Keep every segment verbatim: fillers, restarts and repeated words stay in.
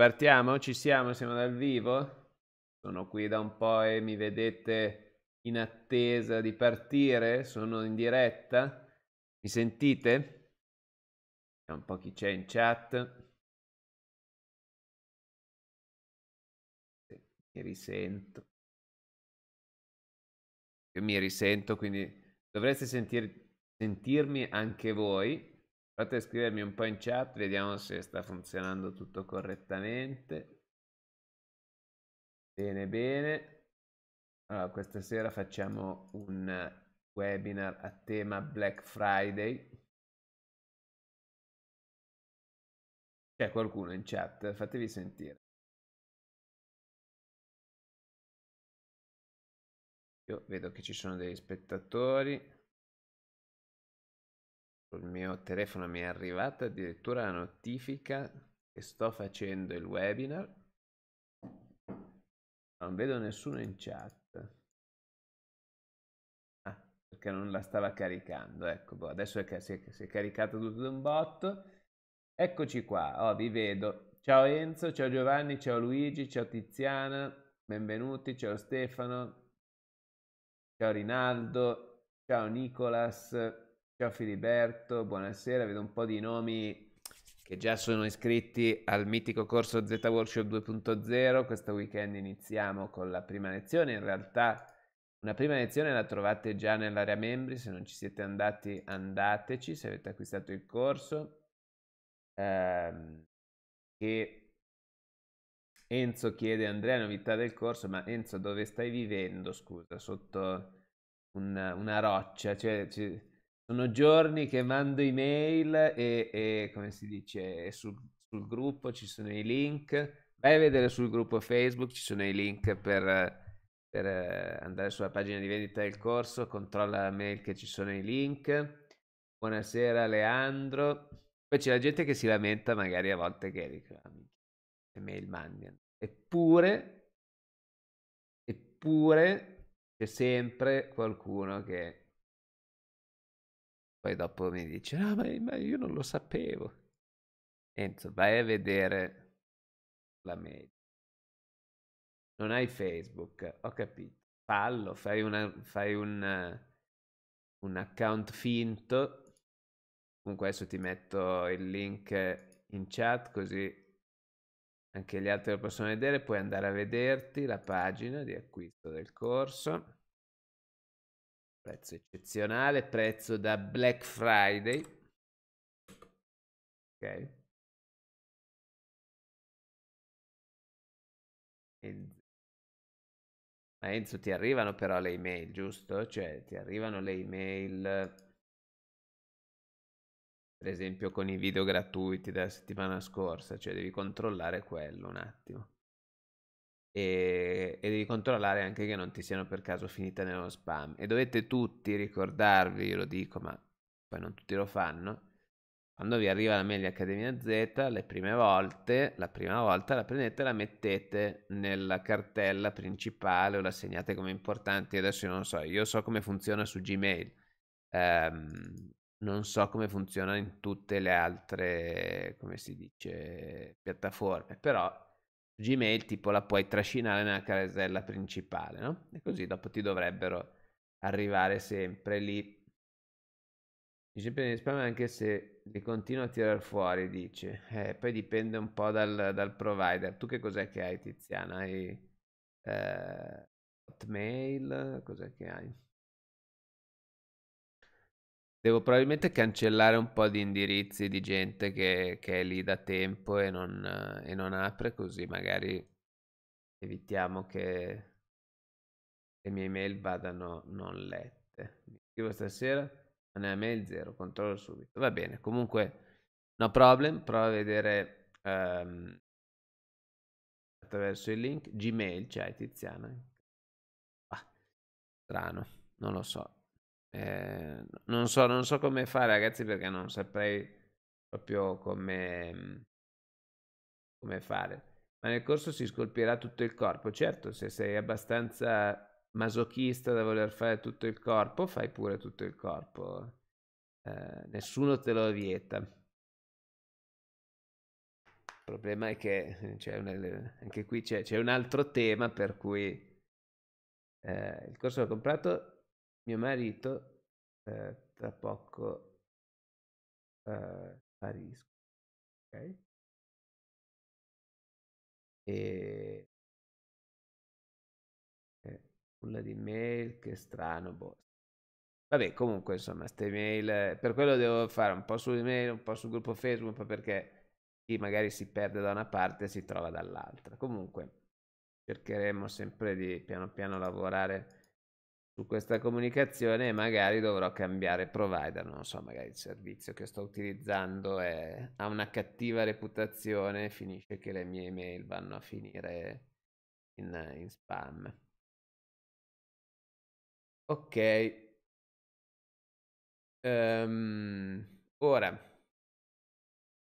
Partiamo, ci siamo, siamo dal vivo. Sono qui da un po' e mi vedete in attesa di partire, sono in diretta. Mi sentite? Vediamo un po' chi c'è in chat. Mi risento. Io mi risento, quindi dovreste sentir- sentirmi anche voi. Fate scrivermi un po' in chat, vediamo se sta funzionando tutto correttamente. Bene, bene. Allora, questa sera facciamo un webinar a tema Black Friday. C'è qualcuno in chat? Fatevi sentire. Io vedo che ci sono degli spettatori. Sul mio telefono mi è arrivata addirittura la notifica che sto facendo il webinar. Non vedo nessuno in chat. Ah, perché non la stava caricando. Ecco, boh, adesso è che si è, si è caricato tutto d'un botto. Eccoci qua, oh, vi vedo. Ciao Enzo, ciao Giovanni, ciao Luigi, ciao Tiziana, benvenuti, ciao Stefano, ciao Rinaldo, ciao Nicolas. Ciao Filiberto, buonasera, vedo un po' di nomi che già sono iscritti al mitico corso Z Workshop due punto zero, questo weekend iniziamo con la prima lezione, in realtà una prima lezione la trovate già nell'area membri, se non ci siete andati andateci, se avete acquistato il corso. Ehm, che Enzo chiede, Andrea, novità del corso, ma Enzo dove stai vivendo, scusa, sotto una, una roccia, cioè... Ci, sono giorni che mando email e, e come si dice, sul, sul gruppo ci sono i link. Vai a vedere sul gruppo Facebook, ci sono i link per, per andare sulla pagina di vendita del corso. Controlla la mail che ci sono i link. Buonasera Leandro. Poi c'è la gente che si lamenta magari a volte che reclami, che mail mandi. Eppure, eppure c'è sempre qualcuno che... Poi dopo mi dice, no, ma, ma io non lo sapevo. Enzo, vai a vedere la mail. Non hai Facebook, ho capito. Fallo, fai, una, fai una, un account finto. Comunque adesso ti metto il link in chat, così anche gli altri lo possono vedere. Puoi andare a vederti la pagina di acquisto del corso. Prezzo eccezionale, prezzo da Black Friday. Ok. Enzo. Ma Enzo, ti arrivano però le email, giusto? Cioè, ti arrivano le email, per esempio, con i video gratuiti della settimana scorsa. Cioè, devi controllare quello un attimo. E, e devi controllare anche che non ti siano per caso finite nello spam, e dovete tutti ricordarvi, io lo dico ma poi non tutti lo fanno, quando vi arriva la mail di Accademia Z, le prime volte la prima volta la prendete e la mettete nella cartella principale o la segnate come importanti. Adesso io non so, io so come funziona su Gmail, ehm, non so come funziona in tutte le altre, come si dice, piattaforme, però Gmail tipo la puoi trascinare nella casella principale, no? E così dopo ti dovrebbero arrivare sempre lì. Dice sempre negli spam, anche se li continuo a tirar fuori, dice. Eh, poi dipende un po' dal, dal provider. Tu che cos'è che hai, Tiziana? Hai eh, Hotmail? Cos'è che hai? Devo probabilmente cancellare un po' di indirizzi di gente che, che è lì da tempo e non, e non apre, così magari evitiamo che le mie email vadano non lette. Mi scrivo stasera, ma nella mail zero, controllo subito. Va bene, comunque no problem, provo a vedere um, attraverso il link. Gmail c'hai, Tiziana? Ah, strano, non lo so. Eh, non so, non so come fare, ragazzi, perché non saprei proprio come, come fare. Ma nel corso si scolpirà tutto il corpo. Certo, se sei abbastanza masochista da voler fare tutto il corpo, fai pure tutto il corpo. Eh, nessuno te lo vieta. Il problema è che c'è un, anche qui c'è un altro tema per cui eh, il corso l'ho comprato mio marito, eh, tra poco sparisco, eh, ok? E eh, nulla di mail, che strano, boh. Vabbè, comunque insomma ste mail, per quello devo fare un po' su email, un po' sul gruppo Facebook, un po' perché magari si perde da una parte e si trova dall'altra. Comunque cercheremo sempre di piano piano lavorare su questa comunicazione e magari dovrò cambiare provider, non so, magari il servizio che sto utilizzando è, ha una cattiva reputazione, finisce che le mie email vanno a finire in, in spam. Ok, um, ora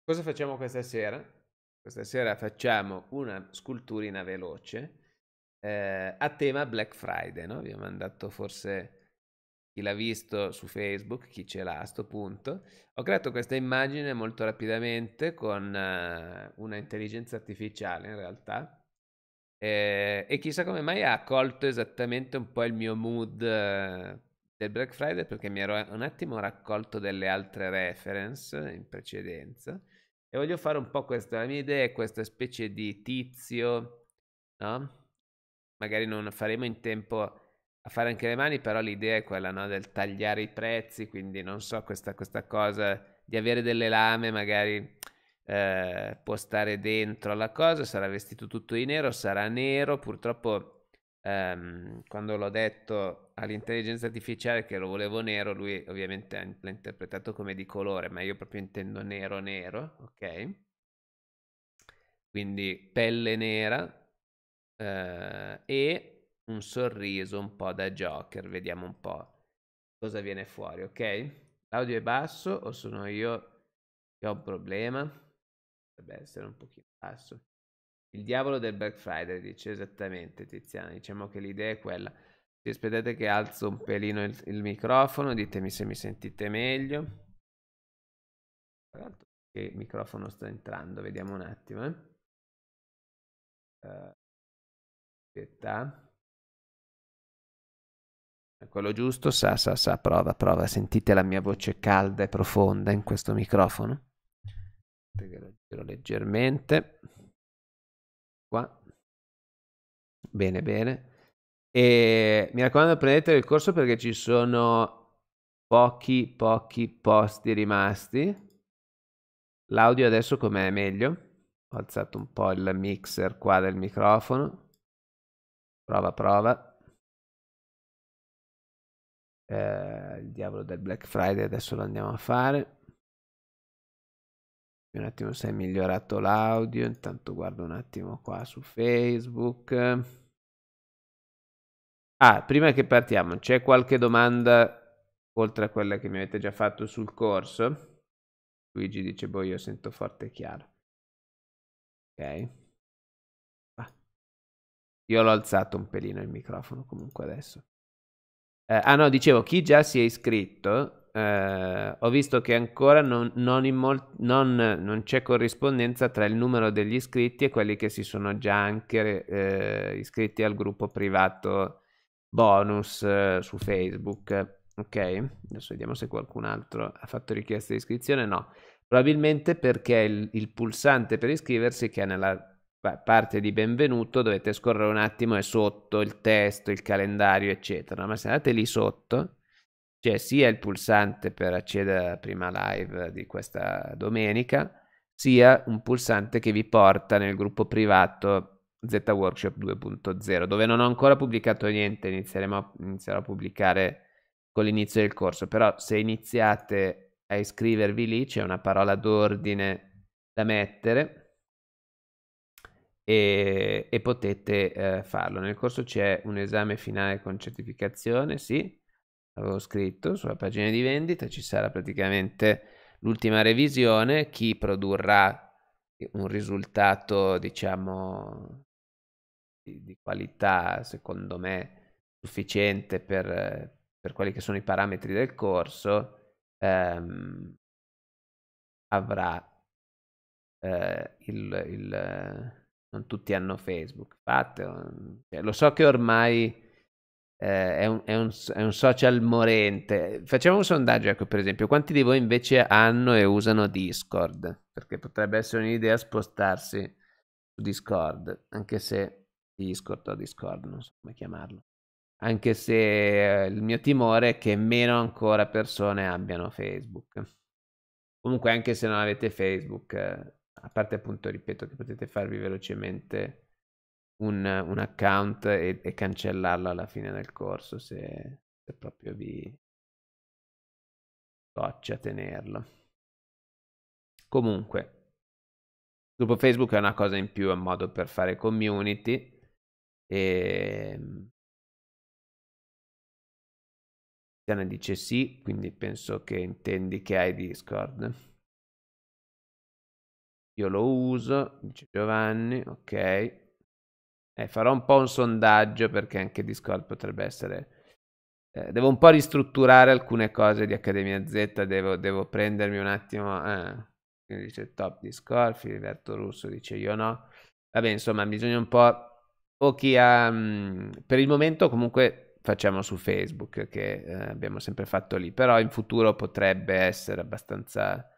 cosa facciamo questa sera? Questa sera facciamo una sculturina veloce eh, a tema Black Friday, no? Vi ho mandato forse chi l'ha visto su Facebook, chi ce l'ha a sto punto. Ho creato questa immagine molto rapidamente con eh, una intelligenza artificiale in realtà eh, e chissà come mai ha colto esattamente un po' il mio mood eh, del Black Friday, perché mi ero un attimo raccolto delle altre reference in precedenza. E voglio fare un po' questa, la mia idea è questa specie di tizio, no? Magari non faremo in tempo a fare anche le mani, però l'idea è quella, no? Del tagliare i prezzi, quindi non so, questa, questa cosa di avere delle lame, magari eh, può stare dentro la cosa, sarà vestito tutto di nero, sarà nero, purtroppo ehm, quando l'ho detto all'intelligenza artificiale che lo volevo nero, lui ovviamente l'ha interpretato come di colore, ma io proprio intendo nero nero, ok? Quindi pelle nera eh, e un sorriso un po' da Joker, vediamo un po' cosa viene fuori, ok? L'audio è basso o sono io che ho un problema? Dovrebbe essere un pochino basso. Il diavolo del Black Friday, dice esattamente Tiziana, diciamo che l'idea è quella. Sì, aspettate che alzo un pelino il, il microfono, ditemi se mi sentite meglio. Tra l'altro che il microfono sta entrando, vediamo un attimo. Eh. Uh, aspetta. È quello giusto, sa, sa, sa, prova, prova. Sentite la mia voce calda e profonda in questo microfono? Lo giro leggermente. Qua. Bene, bene. E mi raccomando, prendete il corso perché ci sono pochi pochi posti rimasti. L'audio adesso com'è? Meglio? Ho alzato un po' il mixer qua del microfono. Prova prova eh, il diavolo del Black Friday adesso lo andiamo a fare. Un attimo se è migliorato l'audio, intanto guardo un attimo qua su Facebook. Ah, prima che partiamo, c'è qualche domanda oltre a quella che mi avete già fatto sul corso? Luigi dice, boh, io sento forte e chiaro. Ok. Ah. Io l'ho alzato un pelino il microfono comunque adesso. Eh, ah no, dicevo, chi già si è iscritto, eh, ho visto che ancora non, non, non, non c'è corrispondenza tra il numero degli iscritti e quelli che si sono già anche eh, iscritti al gruppo privato bonus eh, su Facebook, ok? Adesso vediamo se qualcun altro ha fatto richiesta di iscrizione. No, probabilmente perché il, il pulsante per iscriversi che è nella pa parte di benvenuto, dovete scorrere un attimo, è sotto il testo, il calendario eccetera, ma se andate lì sotto c'è sia il pulsante per accedere alla prima live di questa domenica, sia un pulsante che vi porta nel gruppo privato Z Workshop due punto zero, dove non ho ancora pubblicato niente, inizieremo a, inizierò a pubblicare con l'inizio del corso, però se iniziate a iscrivervi lì c'è una parola d'ordine da mettere e, e potete eh, farlo. Nel corso c'è un esame finale con certificazione, sì, avevo scritto sulla pagina di vendita, ci sarà praticamente l'ultima revisione, chi produrrà un risultato diciamo di, di qualità secondo me sufficiente per, per quelli che sono i parametri del corso ehm, avrà eh, il, il, non tutti hanno Facebook. Fate, cioè, lo so che ormai eh, è, un, è, un, è un social morente. Facciamo un sondaggio, ecco, per esempio, quanti di voi invece hanno e usano Discord? Perché potrebbe essere un'idea spostarsi su Discord, anche se Discord o Discord, non so come chiamarlo. Anche se eh, il mio timore è che meno ancora persone abbiano Facebook. Comunque, anche se non avete Facebook, eh, a parte appunto, ripeto, che potete farvi velocemente un, un account e, e cancellarlo alla fine del corso se, se proprio vi scoccia tenerlo. Comunque, il gruppo Facebook è una cosa in più, è un modo per fare community e... Tiana dice sì, quindi penso che intendi che hai Discord. Io lo uso, dice Giovanni, ok. Eh, farò un po' un sondaggio perché anche Discord potrebbe essere... Eh, devo un po' ristrutturare alcune cose di Accademia Z, devo, devo prendermi un attimo... Eh, quindi dice top Discord, Filiberto Russo dice io no. Vabbè, insomma, bisogna un po'... O chi ha... Mh, per il momento comunque... Facciamo su Facebook, che eh, abbiamo sempre fatto lì, però in futuro potrebbe essere abbastanza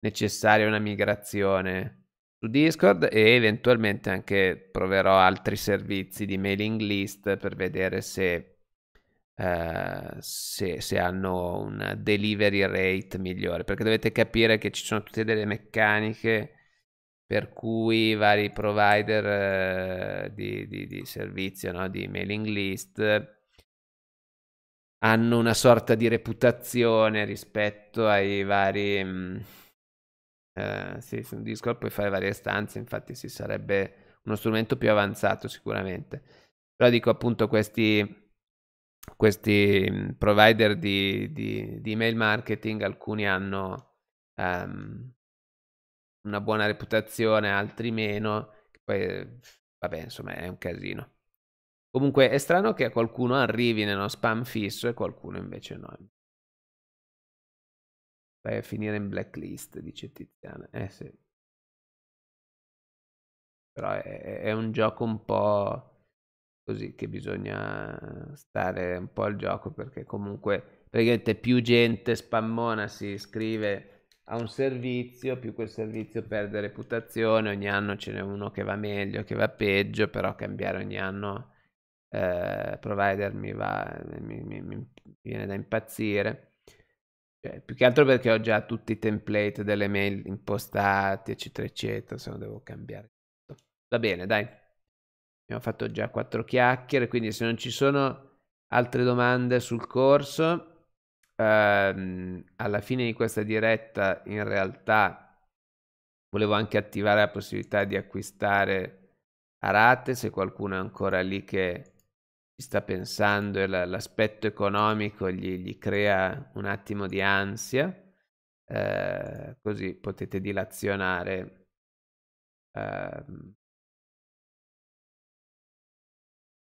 necessaria una migrazione su Discord e eventualmente anche proverò altri servizi di mailing list per vedere se, eh, se, se hanno un delivery rate migliore, perché dovete capire che ci sono tutte delle meccaniche per cui i vari provider eh, di, di, di servizio, no? Di mailing list hanno una sorta di reputazione rispetto ai vari... Mh, eh, sì, su Discord puoi fare varie stanze, infatti sì, sarebbe uno strumento più avanzato sicuramente. Però dico appunto questi, questi provider di, di, di email marketing, alcuni hanno um, una buona reputazione, altri meno, che poi vabbè, insomma è un casino. Comunque è strano che a qualcuno arrivi nello spam fisso e qualcuno invece no. Vai a finire in blacklist, dice Tiziana. Eh sì. Però è, è un gioco un po' così che bisogna stare un po' al gioco, perché comunque praticamente più gente spammona si iscrive a un servizio, più quel servizio perde reputazione. Ogni anno ce n'è uno che va meglio, che va peggio, però cambiare ogni anno... Uh, provider mi va mi, mi, mi viene da impazzire, cioè, più che altro perché ho già tutti i template delle mail impostati eccetera eccetera, se no devo cambiare tutto. Va bene, dai, abbiamo fatto già quattro chiacchiere, quindi se non ci sono altre domande sul corso ehm, alla fine di questa diretta in realtà volevo anche attivare la possibilità di acquistare a rate, se qualcuno è ancora lì che ci sta pensando e l'aspetto economico gli, gli crea un attimo di ansia, eh, così potete dilazionare eh.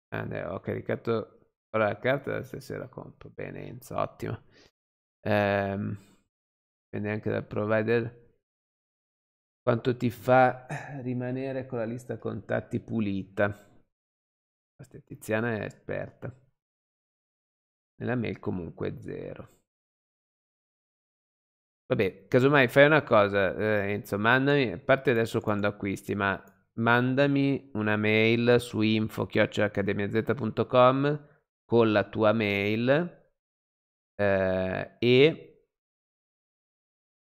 Ah, ho caricato ora la carta, stasera compro. Bene Enzo, ottimo. Eh, dipende anche dal provider quanto ti fa rimanere con la lista contatti pulita. Questa Tiziana è esperta. Nella mail comunque zero. Vabbè, casomai fai una cosa, eh, Enzo, mandami, a parte adesso quando acquisti, ma mandami una mail su info chiocciola accademia zeta punto com con la tua mail eh, e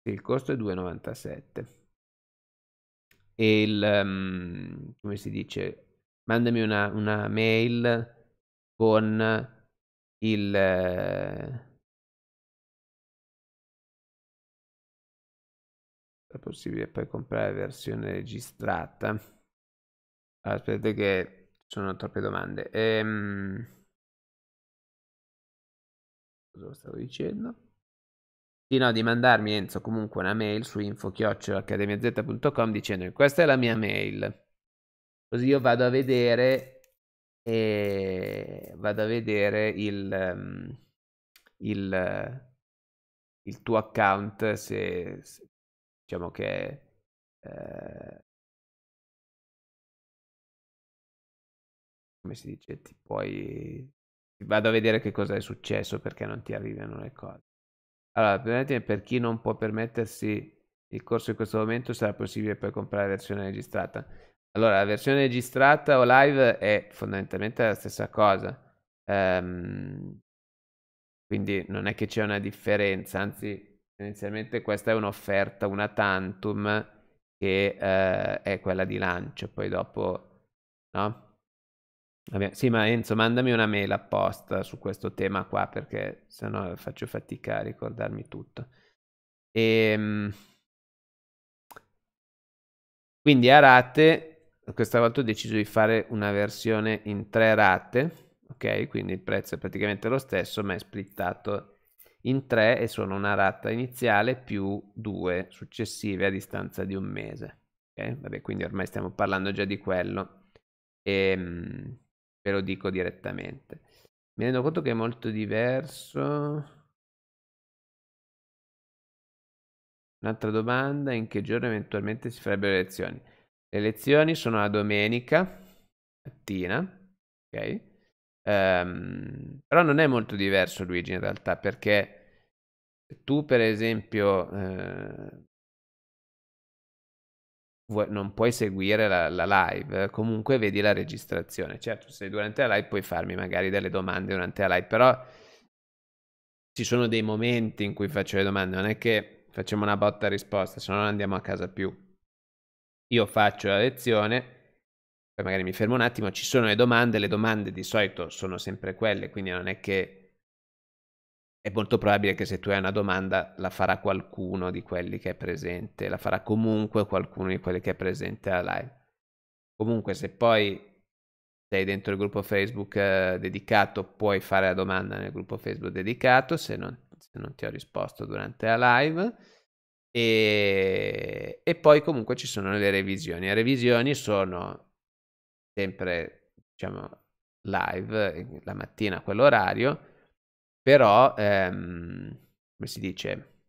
il costo è due e novantasette. E il um, come si dice, mandami una, una mail con il eh, è possibile poi comprare la versione registrata. Allora, aspettate che sono troppe domande. Ehm, cosa stavo dicendo? Sì, no, di mandarmi, Enzo, comunque una mail su info chiocciola accademia zeta punto com dicendo che questa è la mia mail, così io vado a vedere e vado a vedere il il, il tuo account, se, se diciamo che eh, come si dice, ti puoi, ti vado a vedere che cosa è successo, perché non ti arrivano le cose. Allora, per chi non può permettersi il corso in questo momento, sarà possibile poi comprare la versione registrata. Allora, la versione registrata o live è fondamentalmente la stessa cosa, ehm, quindi non è che c'è una differenza, anzi inizialmente questa è un'offerta, una tantum, che eh, è quella di lancio, poi dopo no? Vabbè, sì, ma Enzo, mandami una mail apposta su questo tema qua, perché sennò faccio fatica a ricordarmi tutto. E quindi a rate, questa volta ho deciso di fare una versione in tre rate, ok? Quindi il prezzo è praticamente lo stesso, ma è splittato in tre e sono una rata iniziale più due successive a distanza di un mese, ok? Vabbè, quindi ormai stiamo parlando già di quello. E ve lo dico direttamente, mi rendo conto che è molto diverso. Un'altra domanda: in che giorno eventualmente si farebbero le elezioni? Le elezioni sono la domenica mattina, ok? Um, però non è molto diverso, Luigi, in realtà, perché tu per esempio eh, non puoi seguire la, la live, comunque vedi la registrazione. Certo, se durante la live puoi farmi magari delle domande durante la live, però ci sono dei momenti in cui faccio le domande, non è che facciamo una botta risposta, se no non andiamo a casa più. Io faccio la lezione, poi magari mi fermo un attimo, ci sono le domande, le domande di solito sono sempre quelle, quindi non è che, è molto probabile che se tu hai una domanda la farà qualcuno di quelli che è presente, la farà comunque qualcuno di quelli che è presente alla live. Comunque se poi sei dentro il gruppo Facebook eh, dedicato, puoi fare la domanda nel gruppo Facebook dedicato, se non, se non ti ho risposto durante la live. E, e poi comunque ci sono le revisioni. Le revisioni sono sempre, diciamo, live la mattina a quell'orario, però ehm, come si dice,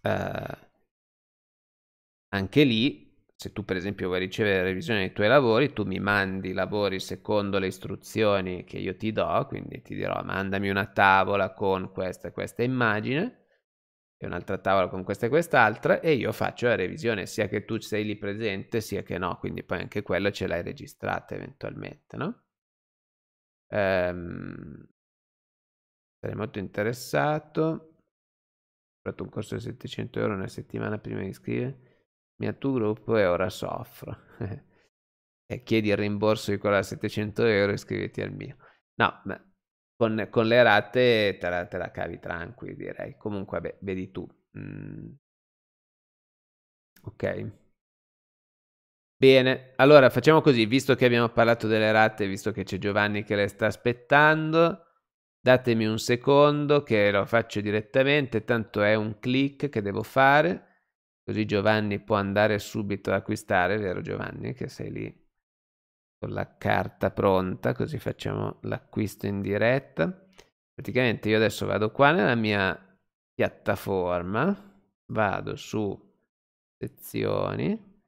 eh, anche lì se tu per esempio vuoi ricevere la revisione dei tuoi lavori, tu mi mandi i lavori secondo le istruzioni che io ti do, quindi ti dirò mandami una tavola con questa e questa immagine e un'altra tavola con questa e quest'altra, e io faccio la revisione, sia che tu sei lì presente sia che no, quindi poi anche quello ce l'hai registrata eventualmente, no? Ehm, sarei molto interessato. Ho fatto un corso di settecento euro una settimana prima di iscrivermi a tuo gruppo e ora soffro. E chiedi il rimborso di quello da settecento euro e iscriviti al mio. No, ma con, con le rate te la, te la cavi tranquilli, direi. Comunque, beh, vedi tu. Mm. Ok. Bene, allora facciamo così, visto che abbiamo parlato delle rate, visto che c'è Giovanni che le sta aspettando. Datemi un secondo che lo faccio direttamente, tanto è un click che devo fare, così Giovanni può andare subito ad acquistare, vero Giovanni, che sei lì con la carta pronta, così facciamo l'acquisto in diretta. Praticamente io adesso vado qua nella mia piattaforma, vado su sezioni,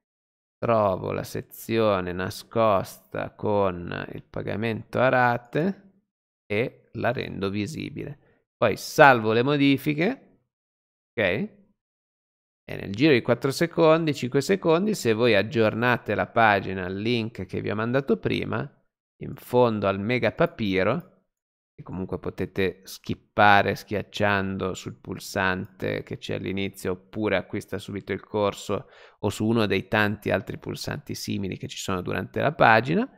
trovo la sezione nascosta con il pagamento a rate e la rendo visibile, poi salvo le modifiche, ok, e nel giro di quattro secondi, cinque secondi, se voi aggiornate la pagina al link che vi ho mandato prima in fondo al mega papiro, che comunque potete skippare schiacciando sul pulsante che c'è all'inizio, oppure acquista subito il corso, o su uno dei tanti altri pulsanti simili che ci sono durante la pagina.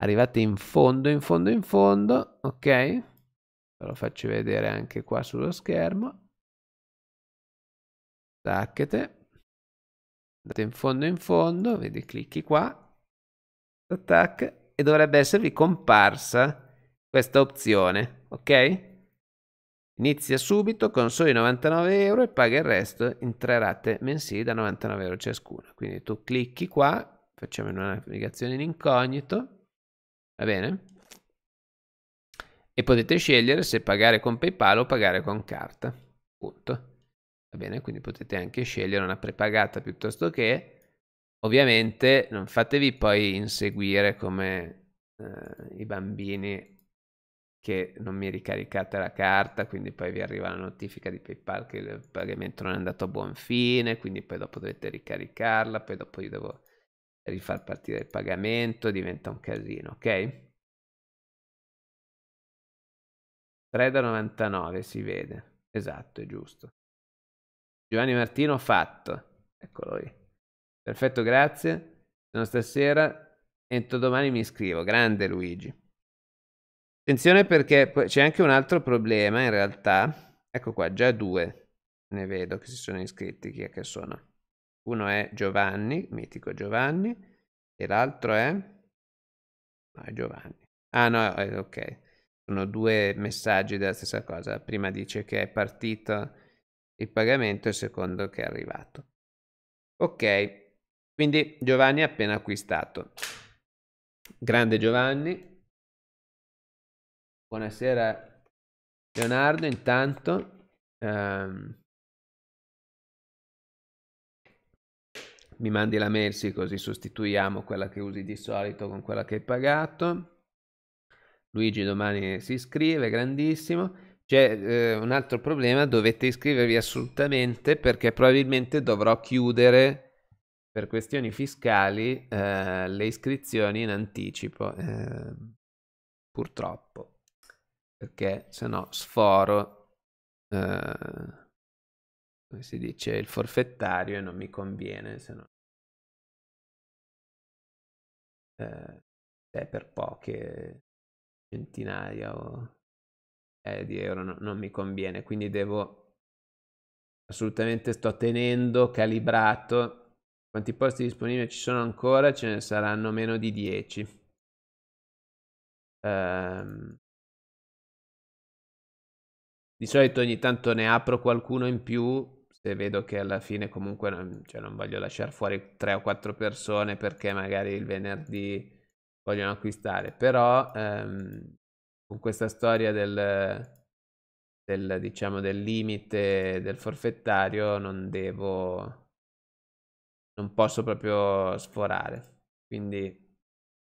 Arrivate in fondo, in fondo, in fondo, ok? Ve lo faccio vedere anche qua sullo schermo. Tacchete. Andate in fondo, in fondo, vedi, clicchi qua. Tac, e dovrebbe esservi comparsa questa opzione, ok? Inizia subito con soli novantanove euro e paga il resto in tre rate mensili da novantanove euro ciascuna. Quindi tu clicchi qua, facciamo una navigazione in incognito. Va bene? E potete scegliere se pagare con PayPal o pagare con carta. Punto. va bene? Quindi potete anche scegliere una prepagata piuttosto che, ovviamente non fatevi poi inseguire come eh, i bambini che non mi ricaricate la carta, quindi poi vi arriva la notifica di PayPal che il pagamento non è andato a buon fine, quindi poi dopo dovete ricaricarla, poi dopo io devo rifar partire il pagamento, diventa un casino, ok? tre da novantanove si vede, esatto, è giusto. Giovanni Martino, fatto, eccolo lì. Perfetto, grazie, sono stasera, entro domani mi iscrivo, grande Luigi. Attenzione perché c'è anche un altro problema in realtà, ecco qua, già due ne vedo che si sono iscritti, chi è che sono? Uno è Giovanni, mitico Giovanni, e l'altro è... no, è Giovanni. Ah no, ok, sono due messaggi della stessa cosa, prima dice che è partito il pagamento e il secondo che è arrivato. Ok. Quindi Giovanni ha appena acquistato. Grande Giovanni. Buonasera Leonardo, intanto. Um, mi mandi la mail, sì, così sostituiamo quella che usi di solito con quella che hai pagato. Luigi domani si iscrive, grandissimo. C'è eh, un altro problema, dovete iscrivervi assolutamente perché probabilmente dovrò chiudere... per questioni fiscali eh, le iscrizioni in anticipo, eh, purtroppo, perché se no sforo, eh, come si dice, il forfettario e non mi conviene, se no eh, è per poche centinaia o, eh, di euro, no, non mi conviene, quindi devo assolutamente, sto tenendo calibrato. Quanti posti disponibili ci sono ancora? Ce ne saranno meno di dieci. Ehm, di solito ogni tanto ne apro qualcuno in più, se vedo che alla fine comunque non, cioè non voglio lasciare fuori tre o quattro persone perché magari il venerdì vogliono acquistare. Però ehm, con questa storia del, del, diciamo, del limite del forfettario non devo... non posso proprio sforare, quindi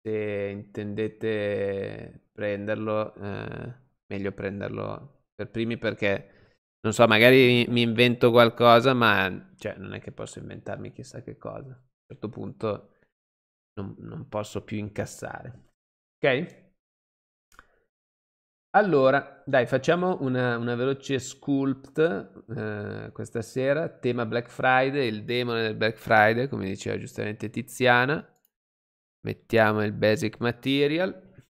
se intendete prenderlo, eh, meglio prenderlo per primi perché, non so, magari mi invento qualcosa, ma cioè, non è che posso inventarmi chissà che cosa. A un certo punto non, non posso più incassare. Ok? Allora, dai, facciamo una, una veloce sculpt eh, questa sera, tema Black Friday, il demone del Black Friday, come diceva giustamente Tiziana. Mettiamo il basic material,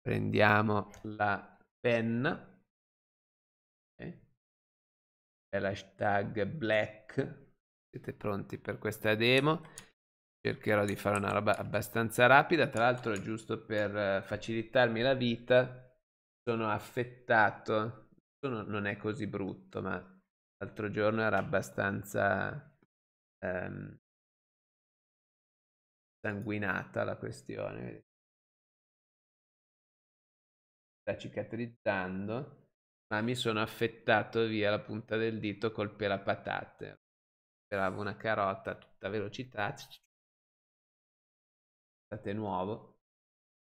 prendiamo la penna, okay. E l'hashtag black, siete pronti per questa demo? Cercherò di fare una roba abbastanza rapida, tra l'altro giusto per facilitarmi la vita, sono affettato, non è così brutto, ma l'altro giorno era abbastanza ehm, sanguinata la questione, sta cicatrizzando, ma mi sono affettato via la punta del dito col pelapatate, speravo una carota a tutta velocità, nuovo,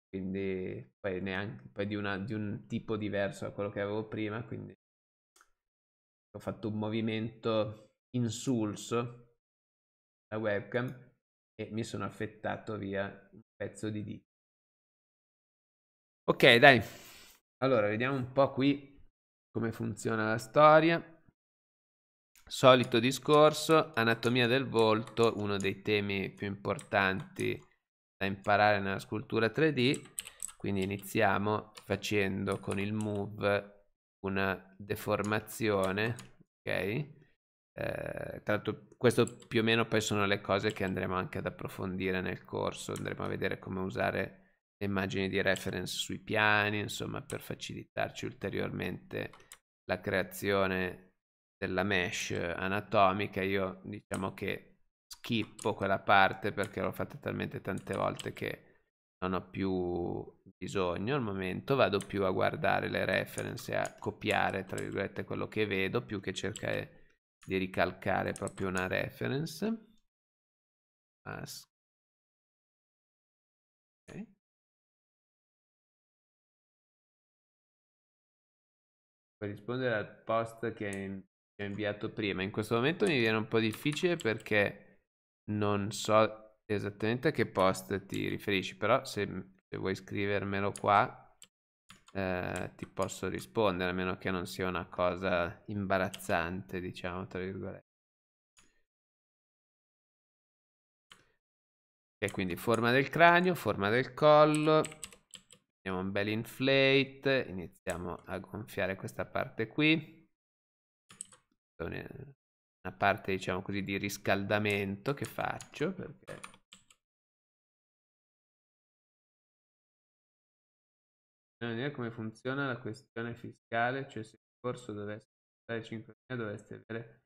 quindi poi neanche poi di, una, di un tipo diverso da quello che avevo prima, quindi ho fatto un movimento insulso da webcam e mi sono affettato via un pezzo di dito. Ok, dai, allora vediamo un po' qui come funziona la storia. Solito discorso, anatomia del volto, uno dei temi più importanti da imparare nella scultura tre D, quindi iniziamo facendo con il move una deformazione, ok? Eh, tra l'altro questo più o meno poi sono le cose che andremo anche ad approfondire nel corso, andremo a vedere come usare le immagini di reference sui piani, insomma, per facilitarci ulteriormente la creazione della mesh anatomica. Io diciamo che schippo quella parte perché l'ho fatta talmente tante volte che non ho più bisogno al momento, vado più a guardare le reference e a copiare tra virgolette quello che vedo, più che cercare di ricalcare proprio una reference. Okay. Per rispondere al post che ho inviato prima, in questo momento mi viene un po' difficile perché non so esattamente a che post ti riferisci, però se, se vuoi scrivermelo qua Eh, ti posso rispondere, a meno che non sia una cosa imbarazzante, diciamo tra virgolette. E quindi forma del cranio, forma del collo, facciamo un bel inflate, iniziamo a gonfiare questa parte qui, una parte diciamo così di riscaldamento che faccio perché vedere come funziona la questione fiscale, cioè se il corso dovesse costare cinquemila dovreste avere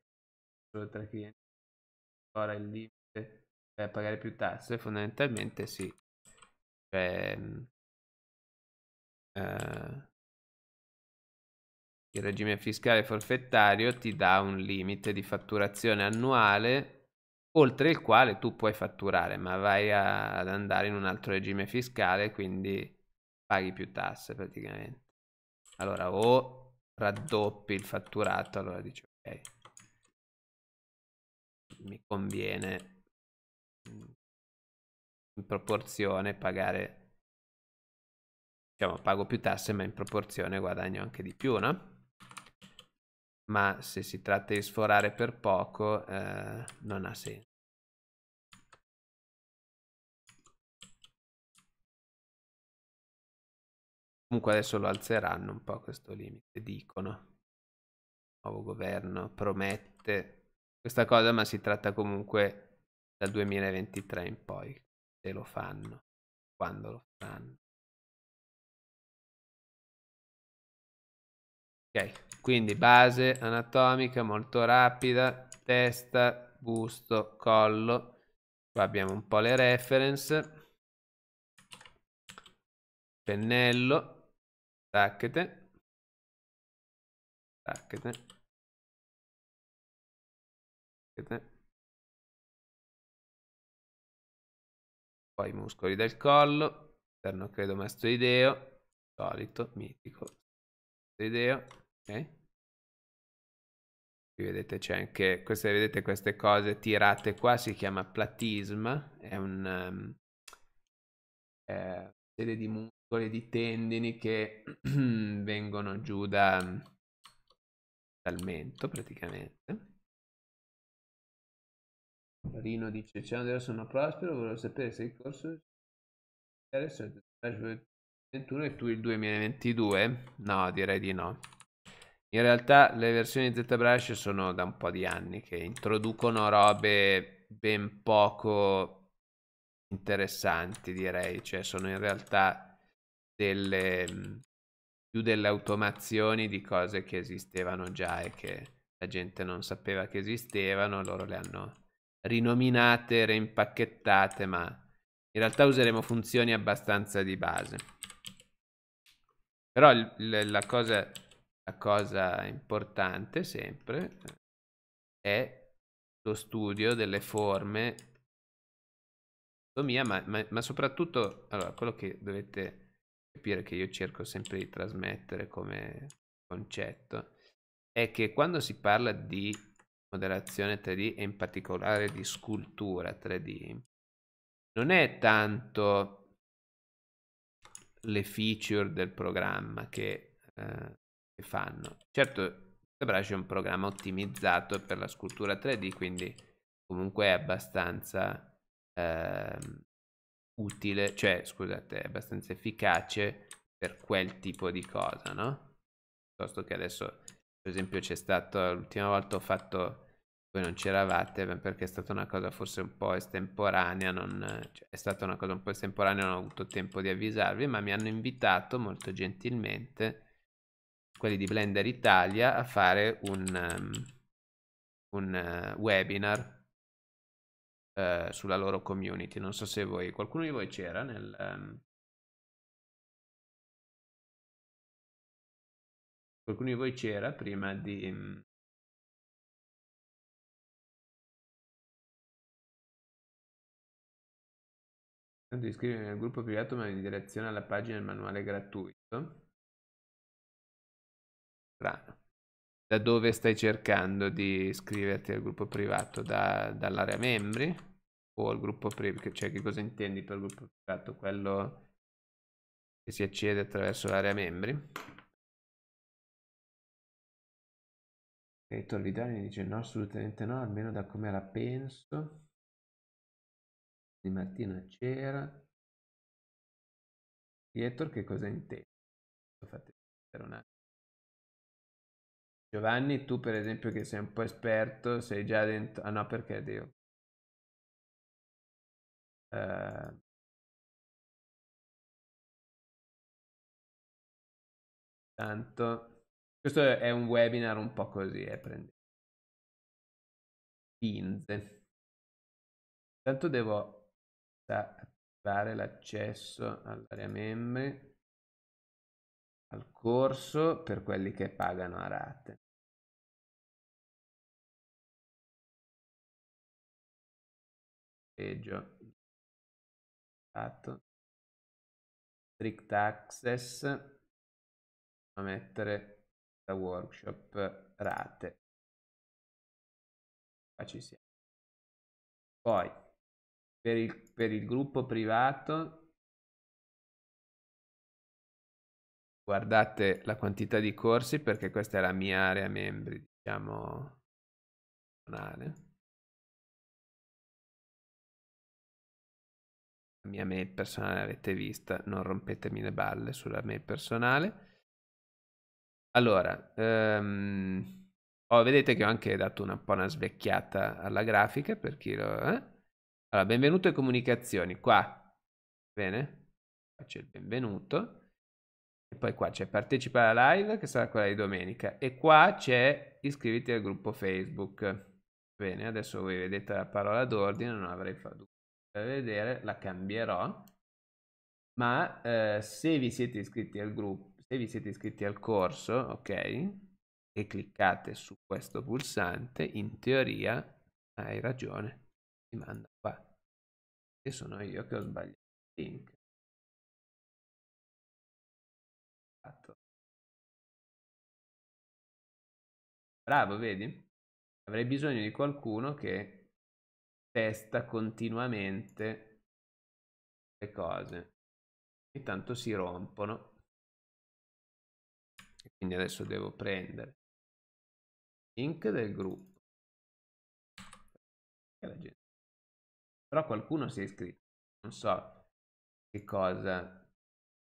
solo tre clienti, ora il limite per pagare più tasse, fondamentalmente sì, cioè, eh, il regime fiscale forfettario ti dà un limite di fatturazione annuale oltre il quale tu puoi fatturare, ma vai a, ad andare in un altro regime fiscale, quindi paghi più tasse praticamente. Allora o raddoppi il fatturato, allora dici ok, mi conviene in proporzione pagare, diciamo pago più tasse ma in proporzione guadagno anche di più, no? Ma se si tratta di sforare per poco eh, non ha senso. Comunque adesso lo alzeranno un po' questo limite, dicono. Il nuovo governo promette questa cosa, ma si tratta comunque dal duemilaventitré in poi, se lo fanno, quando lo faranno. Ok, quindi base anatomica molto rapida, testa, busto, collo. Qua abbiamo un po' le reference. Pennello. Tacchete, tacchete, tacchete, poi i muscoli del collo, interno credo mastoideo, solito, mitico, mastoideo, ok? Qui vedete c'è anche, queste, vedete queste cose tirate qua, si chiama platisma, è una um, eh, serie di muscoli, di tendini che vengono giù da, dal mento praticamente. Rino dice ciao Andrea, sono Prospero, volevo sapere se il corso è il duemilaventuno e tu il duemilaventidue. No, direi di no, in realtà le versioni di ZBrush sono da un po' di anni che introducono robe ben poco interessanti, direi, cioè sono in realtà delle, più delle automazioni di cose che esistevano già e che la gente non sapeva che esistevano, loro le hanno rinominate, reimpacchettate, ma in realtà useremo funzioni abbastanza di base. Però il, il, la, cosa, la cosa importante sempre è lo studio delle forme, ma, ma, ma soprattutto allora, quello che dovete capire, che io cerco sempre di trasmettere come concetto, è che quando si parla di modellazione tre D e in particolare di scultura tre D non è tanto le feature del programma che, eh, che fanno, certo ZBrush è un programma ottimizzato per la scultura tre D, quindi comunque è abbastanza eh, utile, cioè scusate, è abbastanza efficace per quel tipo di cosa, no? Piuttosto che adesso, per esempio, c'è stato, l'ultima volta ho fatto, voi non c'eravate perché è stata una cosa forse un po' estemporanea, non, cioè, è stata una cosa un po' estemporanea, non ho avuto tempo di avvisarvi, ma mi hanno invitato molto gentilmente quelli di Blender Italia a fare un, um, un uh, webinar eh, sulla loro community. Non so se voi, qualcuno di voi c'era nel... Um... Qualcuno di voi c'era prima di... Um... Tanto di iscrivermi nel gruppo privato, ma in direzione alla pagina del manuale gratuito. Strano. Da dove stai cercando di iscriverti al gruppo privato? Da, dall'area membri o al gruppo privato? Cioè, che cosa intendi per gruppo privato? Quello che si accede attraverso l'area membri? E Torvidani dice no, assolutamente no, almeno da come la penso. Di Martina c'era. Pietro, che cosa intendi? Fate per un attimo. Giovanni, tu per esempio che sei un po' esperto, sei già dentro... Ah no, perché devo... Uh... Tanto... Questo è un webinar un po' così, eh, prendete. Pinze. Tanto devo attivare l'accesso all'area membri, al corso per quelli che pagano a rate. Peggio. Fatto. Strict access. A mettere da workshop rate. Qua ci siamo. Poi per il, per il gruppo privato. Guardate la quantità di corsi, perché questa è la mia area membri, diciamo, personale. La mia mail personale l'avete vista, non rompetemi le balle sulla mail personale. Allora, um, oh, vedete che ho anche dato una po' una svecchiata alla grafica, per chi lo... Eh? Allora, benvenuto e comunicazioni, qua, bene? Qua c'è il benvenuto. E poi qua c'è partecipa alla live, che sarà quella di domenica, e qua c'è iscriviti al gruppo Facebook. Bene, adesso voi vedete la parola d'ordine, non avrei fatto vedere, la cambierò, ma eh, se vi siete iscritti al gruppo, se vi siete iscritti al corso, ok, e cliccate su questo pulsante, in teoria hai ragione, ti manda qua, e sono io che ho sbagliato il link. Bravo, vedi? Avrei bisogno di qualcuno che testa continuamente le cose. E tanto si rompono. E quindi adesso devo prendere il link del gruppo. Però qualcuno si è iscritto. Non so che cosa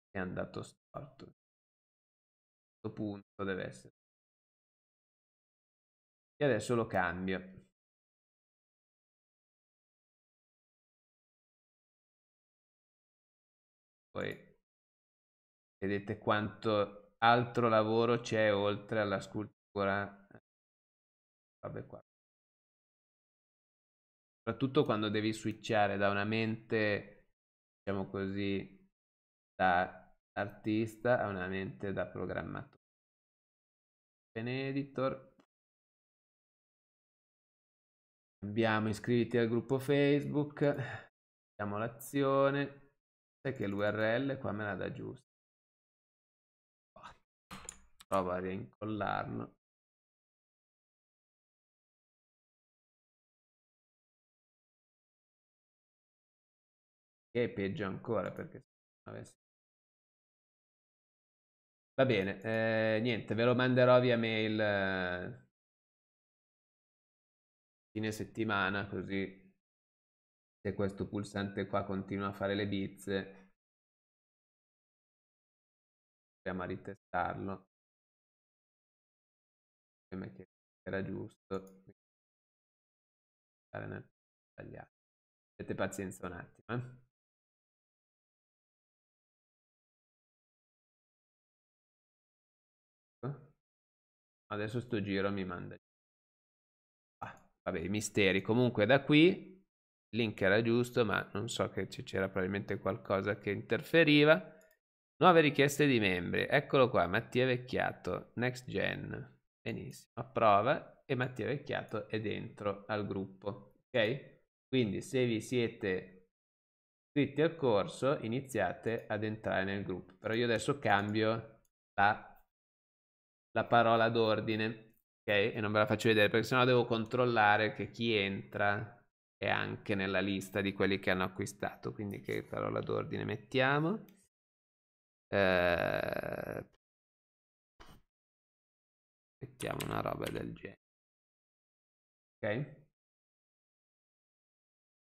è andato storto. A questo punto deve essere. E adesso lo cambio. Poi vedete quanto altro lavoro c'è oltre alla scultura. Vabbè, qua. Soprattutto quando devi switchare da una mente, diciamo così, da artista a una mente da programmatore. Pen editor. Abbiamo iscriviti al gruppo Facebook, facciamo l'azione, sai che l'U R L qua me la dà giusta. Provo a rincollarlo. Che è peggio ancora, perché se non avessi... Va bene, eh, niente, ve lo manderò via mail... Eh... fine settimana, così se questo pulsante qua continua a fare le bizze andiamo a ritestarlo, che era giusto, avete pazienza un attimo, eh? Adesso sto giro mi manda. Vabbè, i misteri. Comunque da qui link era giusto, ma non so, che c'era probabilmente qualcosa che interferiva. Nuove richieste di membri, eccolo qua, Mattia Vecchiato, Next Gen, benissimo, approva, e Mattia Vecchiato è dentro al gruppo, ok? Quindi se vi siete iscritti al corso iniziate ad entrare nel gruppo, però io adesso cambio la, la parola d'ordine, ok? E non ve la faccio vedere perché sennò devo controllare che chi entra è anche nella lista di quelli che hanno acquistato, quindi che parola d'ordine mettiamo? Eh, mettiamo una roba del genere, ok,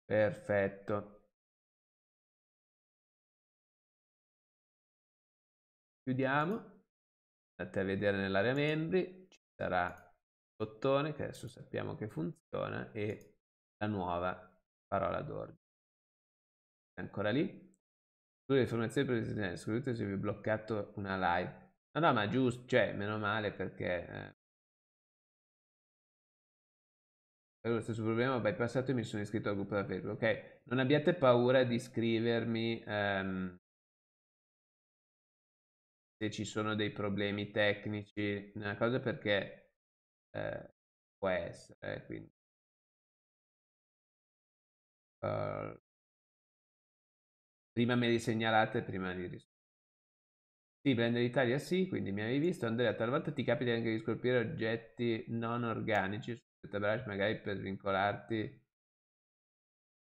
perfetto, chiudiamo, andate a vedere nell'area membri, ci sarà il bottone che adesso sappiamo che funziona e la nuova parola d'ordine è ancora lì. Le informazioni professionali, scusate se vi ho bloccato una live. No, no, ma giusto, cioè, meno male perché eh, avevo lo stesso problema, ho bypassato e mi sono iscritto al gruppo da Facebook. Ok, non abbiate paura di scrivermi ehm, se ci sono dei problemi tecnici, una cosa, perché eh, può essere, quindi. Uh, Prima me li segnalate, prima li rispondo. Sì, Blender Italia sì, quindi mi avevi visto. Andrea, talvolta ti capita anche di scolpire oggetti non organici su ZBrush, magari per vincolarti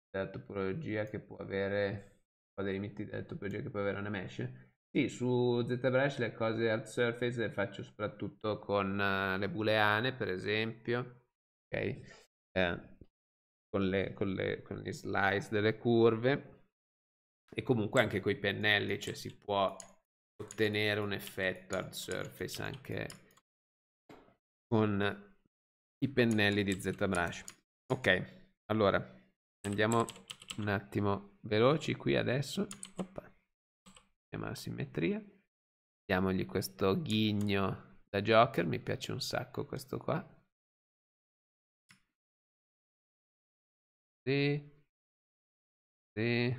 dalla topologia che può avere, o dei limiti della topologia che può avere una mesh? Sì, su ZBrush le cose hard surface le faccio soprattutto con le booleane, per esempio, ok? Eh, con, le, con, le, con gli slice delle curve. E comunque anche con i pennelli, cioè si può ottenere un effetto hard surface anche con i pennelli di ZBrush. Ok, allora andiamo un attimo veloci qui adesso. Oppa. Andiamo alla simmetria. Diamogli questo ghigno da Joker, mi piace un sacco questo qua. Sì. Sì.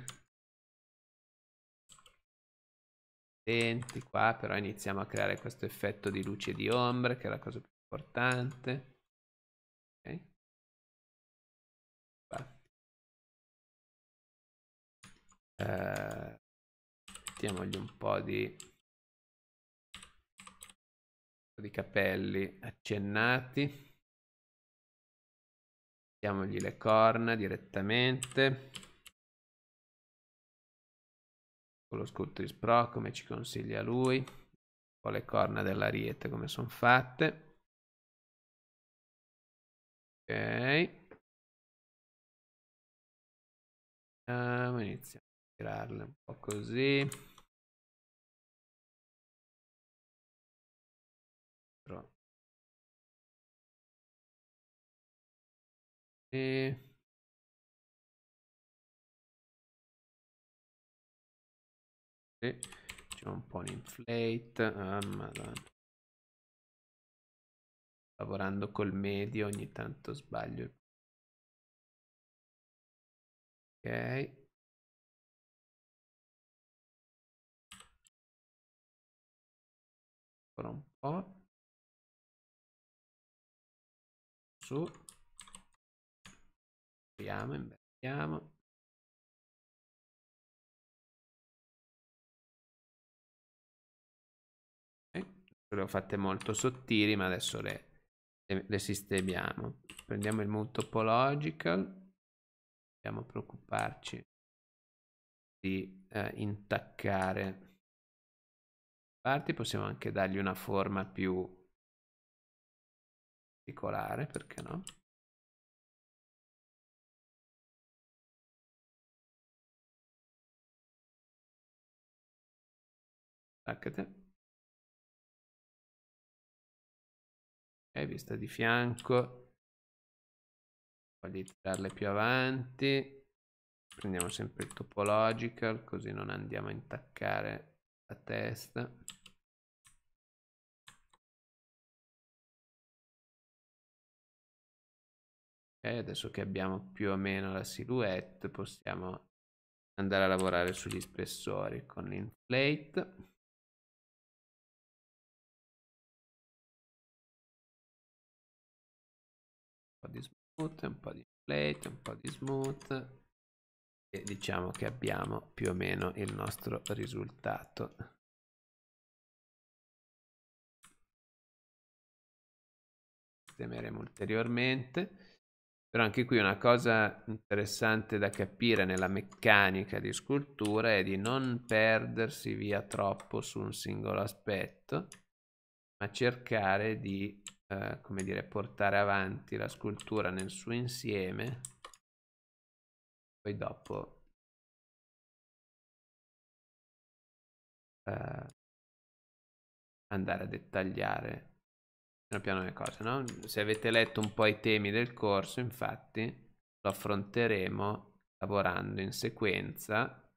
Senti qua, però iniziamo a creare questo effetto di luce e di ombre, che è la cosa più importante. Ok, eh, mettiamogli un po' di, un po' di capelli accennati, mettiamogli le corna direttamente. Lo Sculptris Pro come ci consiglia lui, un po' le corna dell'ariete come sono fatte, ok, um, iniziamo a tirarle un po' così, Pro. E... c'è un po' un inflate, ah, madonna. Lavorando col medio ogni tanto sbaglio, ok, ancora un po' su, apriamo, invertiamo. Le ho fatte molto sottili, ma adesso le, le, le sistemiamo. Prendiamo il mood topological, dobbiamo preoccuparci di eh, intaccare parti, possiamo anche dargli una forma più particolare, perché no? Attaccate. Vista di fianco, voglio tirarle più avanti, prendiamo sempre il topological così non andiamo a intaccare la testa, Okay, adesso che abbiamo più o meno la silhouette possiamo andare a lavorare sugli spessori con l'inflate. Un po' di smooth, un po' di inflate, un po' di smooth, e diciamo che abbiamo più o meno il nostro risultato. Sistemeremo ulteriormente. Però anche qui una cosa interessante da capire nella meccanica di scultura è di non perdersi via troppo su un singolo aspetto, ma cercare di eh, come dire, portare avanti la scultura nel suo insieme. Poi dopo eh, andare a dettagliare piano piano le cose, no? Se avete letto un po' i temi del corso, infatti, lo affronteremo lavorando in sequenza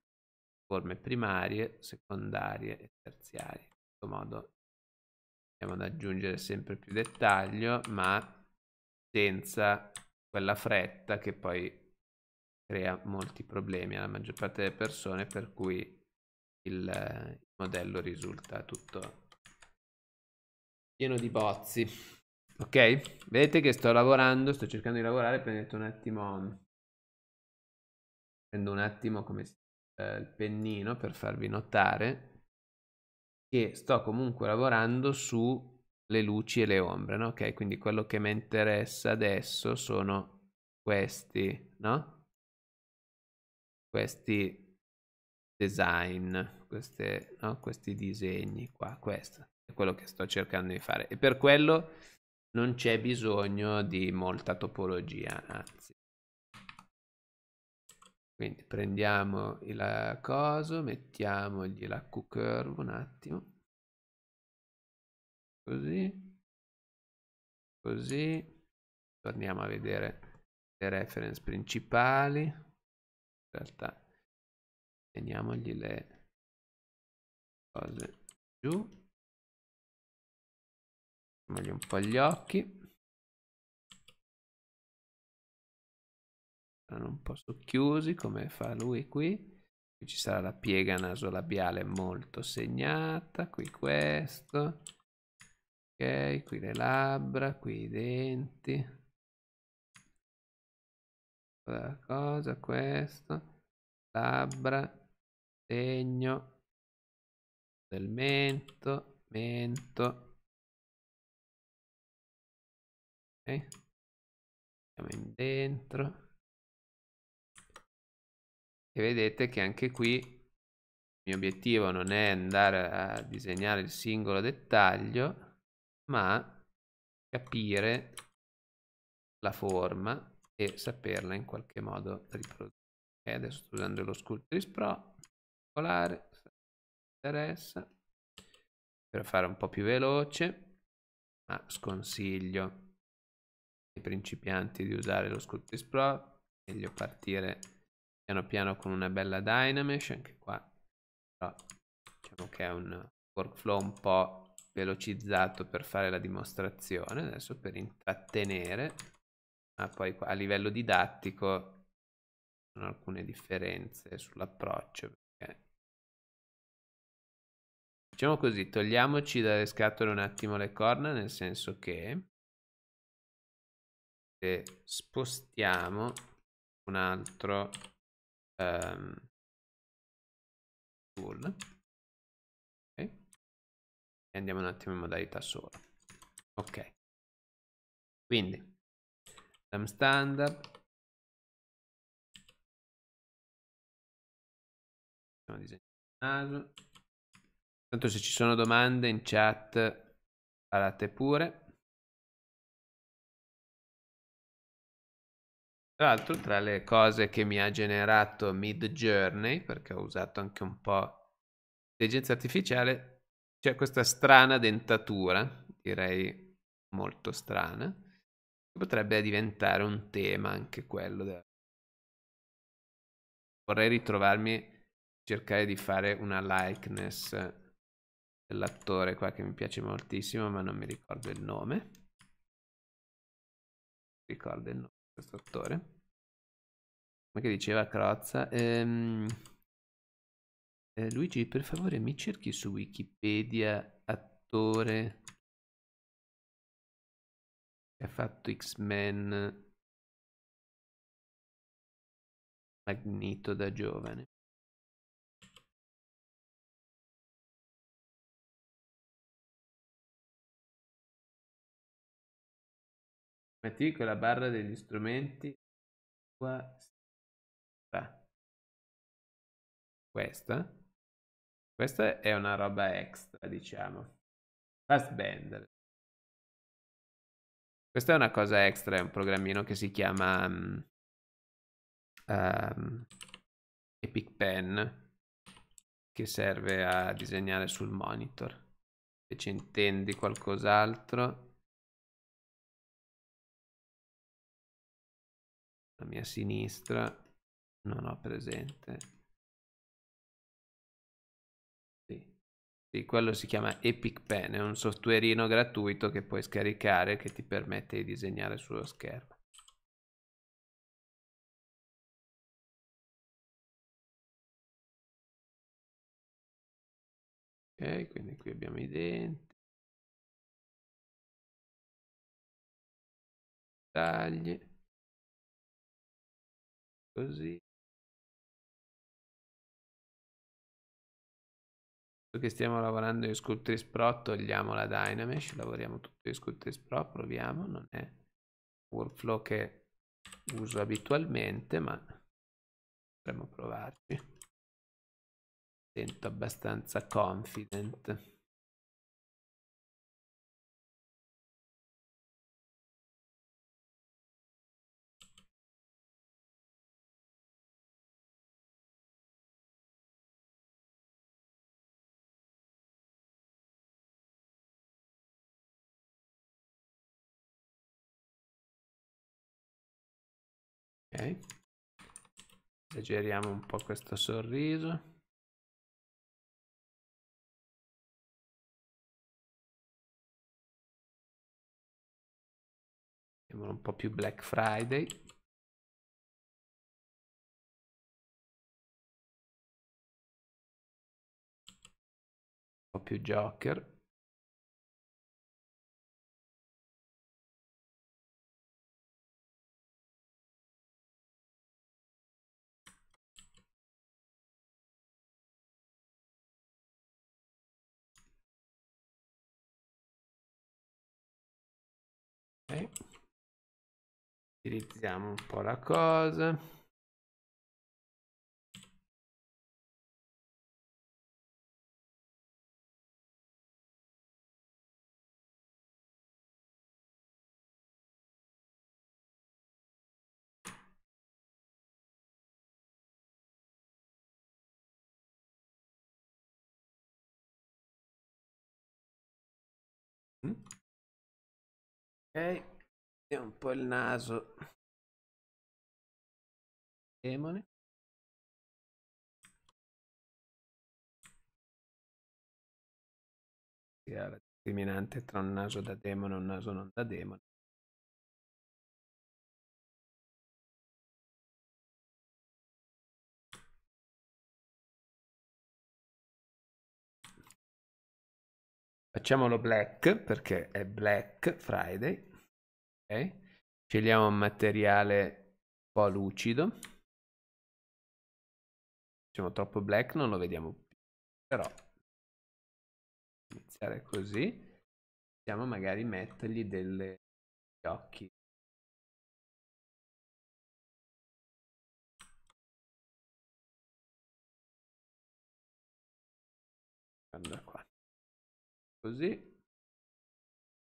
forme primarie, secondarie e terziarie. In questo modo andiamo ad aggiungere sempre più dettaglio, ma senza quella fretta che poi crea molti problemi alla maggior parte delle persone, per cui il, il modello risulta tutto pieno di bozzi. Ok, vedete che sto lavorando, sto cercando di lavorare. Prendete un attimo, prendo un attimo come eh, il pennino per farvi notare che sto comunque lavorando su le luci e le ombre, no? Ok, quindi quello che mi interessa adesso sono questi, no? Questi design, queste, no? Questi disegni qua, questo è quello che sto cercando di fare, e per quello non c'è bisogno di molta topologia, anzi. Quindi prendiamo il coso, mettiamogli la Q-curve un attimo, così, così, torniamo a vedere le reference principali, in realtà teniamogli le cose giù, un po' gli occhi sono un po' socchiusi come fa lui qui. Qui ci sarà la piega nasolabiale molto segnata, qui questo, ok, qui le labbra, qui i denti, la cosa, questo, labbra, segno del mento, mento. Andiamo in dentro e vedete che anche qui il mio obiettivo non è andare a disegnare il singolo dettaglio, ma capire la forma e saperla in qualche modo riprodurre. Okay, adesso sto usando lo Sculptris Pro, particolare, se vi interessa, per fare un po' più veloce, ma sconsiglio principianti di usare lo Sculptris Pro, meglio partire piano piano con una bella Dynamesh, anche qua però diciamo che è un workflow un po' velocizzato per fare la dimostrazione, adesso per intrattenere, ma poi a livello didattico ci sono alcune differenze sull'approccio, perché diciamo così, togliamoci dalle scatole un attimo le corna, nel senso che spostiamo un altro um, tool, okay. E andiamo un attimo in modalità sola. Ok, quindi dam standard, tanto se ci sono domande in chat parlate pure. Tra l'altro, tra le cose che mi ha generato Midjourney, perché ho usato anche un po' intelligenza artificiale, c'è questa strana dentatura, direi molto strana, che potrebbe diventare un tema anche quello. Della... Vorrei ritrovarmi a cercare di fare una likeness dell'attore qua che mi piace moltissimo, ma non mi ricordo il nome. Ricordo il nome. questo attore. Ma che diceva Crozza? Ehm, eh, Luigi, per favore mi cerchi su Wikipedia attore che ha fatto X-Men, Magneto da giovane. Metti con la barra degli strumenti qua, qua. Questa Questa è una roba extra, diciamo. Fastbender. Questa è una cosa extra, è un programmino che si chiama um, um, Epic Pen, che serve a disegnare sul monitor. Se ci intendi qualcos'altro. La mia sinistra non ho presente. Sì. Sì, quello si chiama Epic Pen, è un softwareino gratuito che puoi scaricare che ti permette di disegnare sullo schermo. Ok, quindi qui abbiamo i denti, tagli. Così. Visto che stiamo lavorando in Sculptris Pro, togliamo la Dynamesh, lavoriamo tutto in Sculptris Pro, proviamo, non è un workflow che uso abitualmente, ma potremmo provarci. Sento abbastanza confident. Okay. Esageriamo un po' questo sorriso. Sembra un po' più Black Friday. Un po' più Joker. Okay. Utilizziamo un po' la cosa. Mm. E un po' il naso. Demone. Sì, è la discriminante tra un naso da demone e un naso non da demone. Facciamolo black perché è Black Friday. Okay. Scegliamo un materiale un po' lucido. Facciamo troppo black, non lo vediamo più, però iniziare così. Possiamo magari mettergli degli occhi. Guarda qua. Così.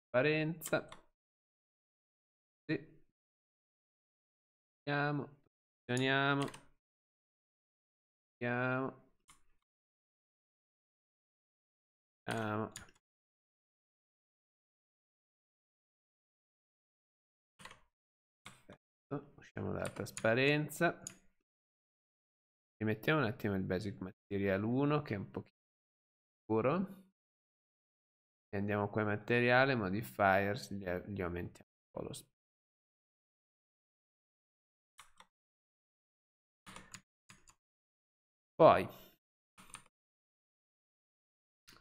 Apparenza. Posizioniamo, posizioniamo, posizioniamo. Perfetto. Usciamo dalla trasparenza, rimettiamo un attimo il basic material uno che è un pochino scuro e andiamo qua in materiale modifiers, gli aumentiamo un po' lo spazio. Poi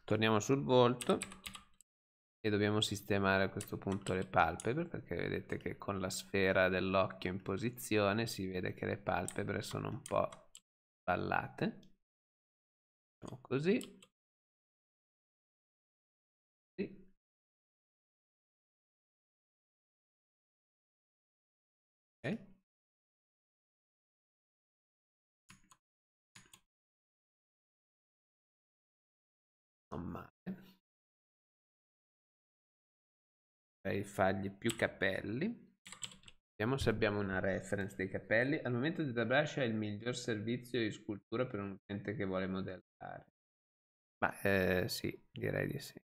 torniamo sul volto e dobbiamo sistemare a questo punto le palpebre, perché vedete che con la sfera dell'occhio in posizione si vede che le palpebre sono un po' ballate. Facciamo così. Non male. Potrei fargli più capelli. Vediamo se abbiamo una reference dei capelli. Al momento ZBrush è il miglior servizio di scultura per un utente che vuole modellare. Ma eh, sì, direi di sì.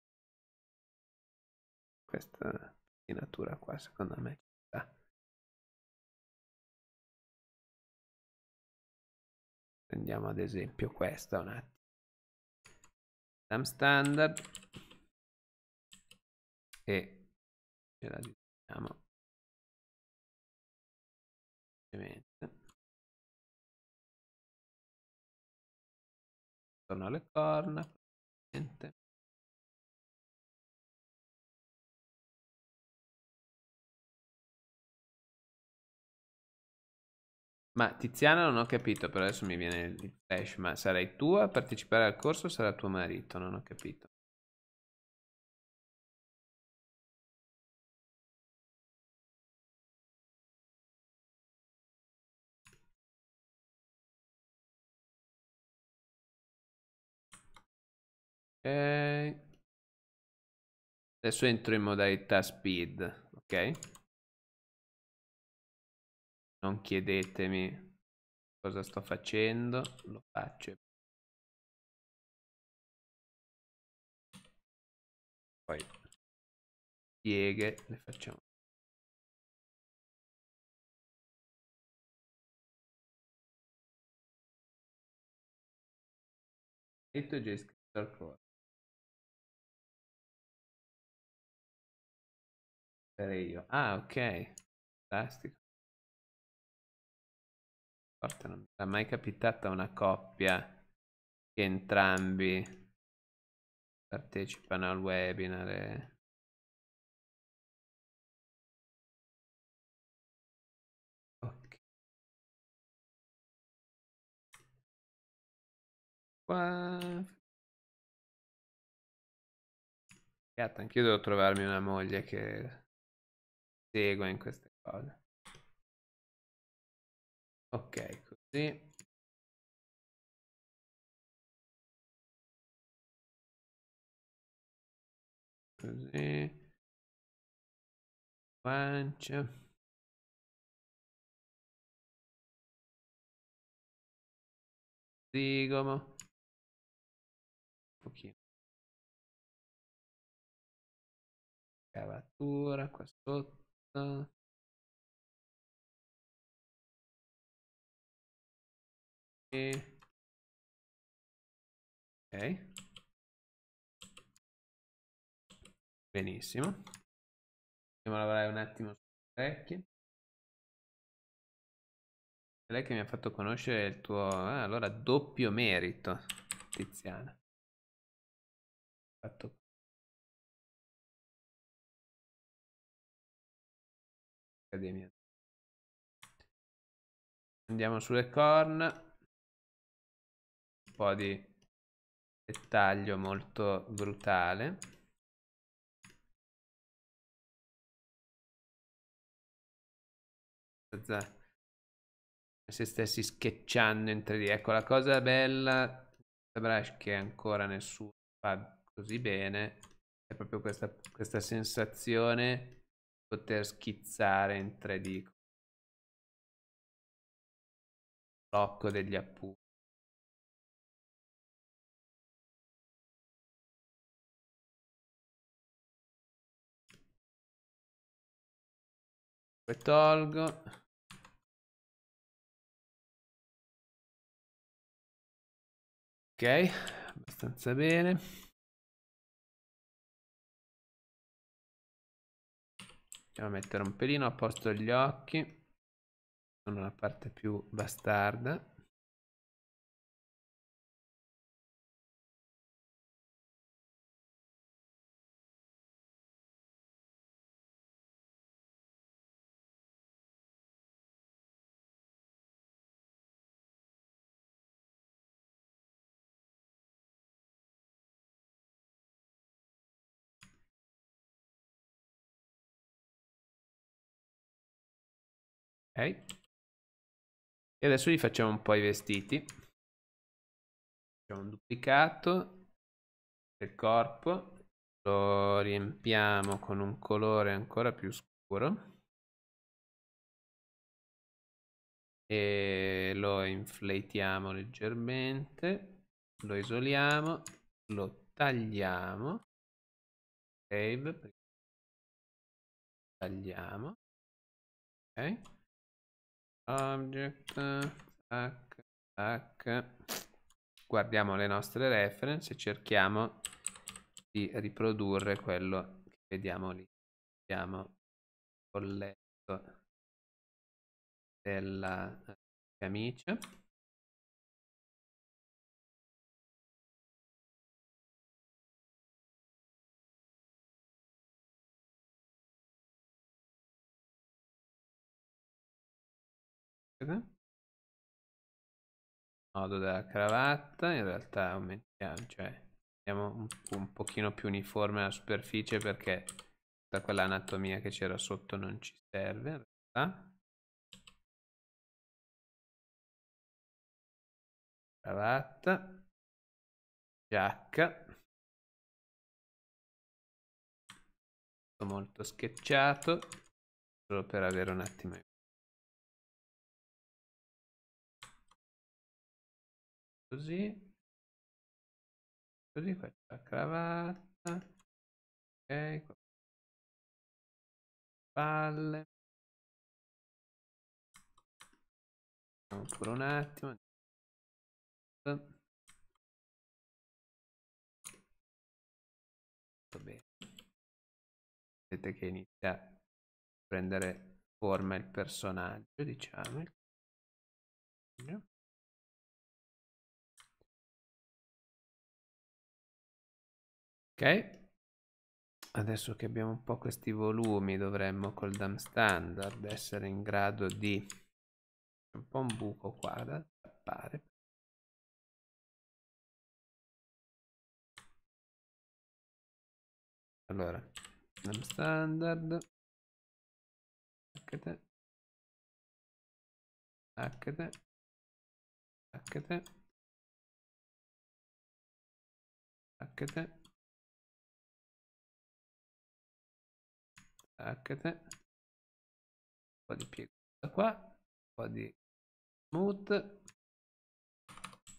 Questa pettinatura qua secondo me ci sta. Prendiamo ad esempio questa un attimo. Standard e ce la disegniamo intorno alle corna, praticamente. Ma Tiziana non ho capito, però adesso mi viene il flash, ma sarai tu a partecipare al corso o sarà tuo marito? Non ho capito. Ok. Adesso entro in modalità speed, ok? Non chiedetemi cosa sto facendo, lo faccio. Poi pieghe le facciamo. E tu già iscritto al corso. Sarei io. Ah, ok. Fantastico. Non mi è mai capitata una coppia che entrambi partecipano al webinar. E... ok. Qua... Cazzo, anch'io devo trovarmi una moglie che segua in queste cose. Ok, così. Così. Pancia. Zigomo. Un pochino. Cavatura qua sotto. Ok, benissimo. Andiamo a lavorare un attimo sulle orecchie. È lei che mi ha fatto conoscere il tuo ah, allora doppio merito, Tiziana. Fatto Accademia. Andiamo sulle corna. Po' di dettaglio molto brutale. Se stessi sketchando in tre D. Ecco, la cosa bella ZBrush che ancora nessuno fa così bene è proprio questa, questa sensazione di poter schizzare in tre D. Blocco degli appunti. Tolgo ok, abbastanza bene. Andiamo a mettere un pelino a posto gli occhi, sono la parte più bastarda. E adesso gli facciamo un po' i vestiti. Facciamo un duplicato del corpo, lo riempiamo con un colore ancora più scuro e lo inflatiamo leggermente, lo isoliamo, lo tagliamo, save, tagliamo, ok, object, tac, tac. Guardiamo le nostre reference e cerchiamo di riprodurre quello che vediamo lì. Vediamo il colletto della camicia, nodo della cravatta. In realtà aumentiamo, cioè un, un pochino più uniforme la superficie, perché tutta quella anatomia che c'era sotto non ci serve in realtà. Cravatta, giacca, molto schiacciato, solo per avere un attimo. Così. Così, questa la cravatta, ok, palle, ancora un attimo, va bene, vedete che inizia a prendere forma il personaggio, diciamo, ok. Adesso che abbiamo un po' questi volumi dovremmo col dump standard essere in grado di, c'è un po' un buco qua da tappare, allora dump standard hackete hackete hackete hackete un po' di piego da qua, un po' di smooth,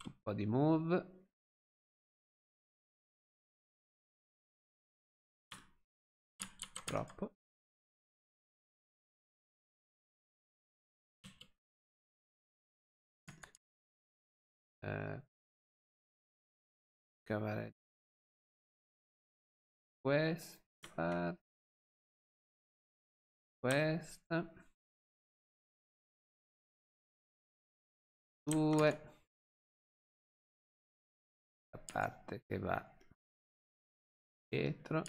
un po' di move, troppo, eh, cavare questa, questa, due, la parte che va dietro,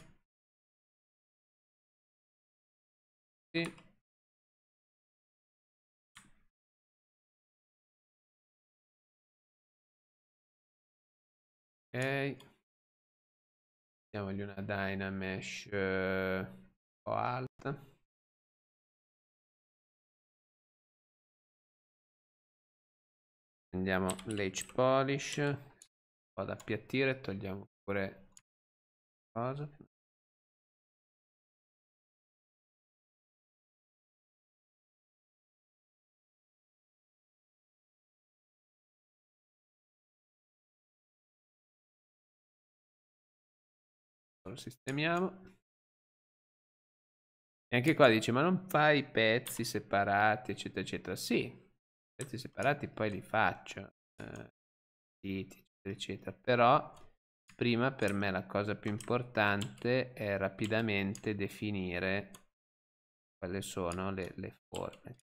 sì, ok, diamogli una Dynamesh eh, un po' alta. Prendiamo l'H polish, un po' da appiattire, togliamo pure cosa. Lo sistemiamo. E anche qua dice, ma non fai i pezzi separati, eccetera, eccetera. Sì. Pezzi separati poi li faccio, eh, eccetera, eccetera, però prima per me la cosa più importante è rapidamente definire quali sono le, le forme,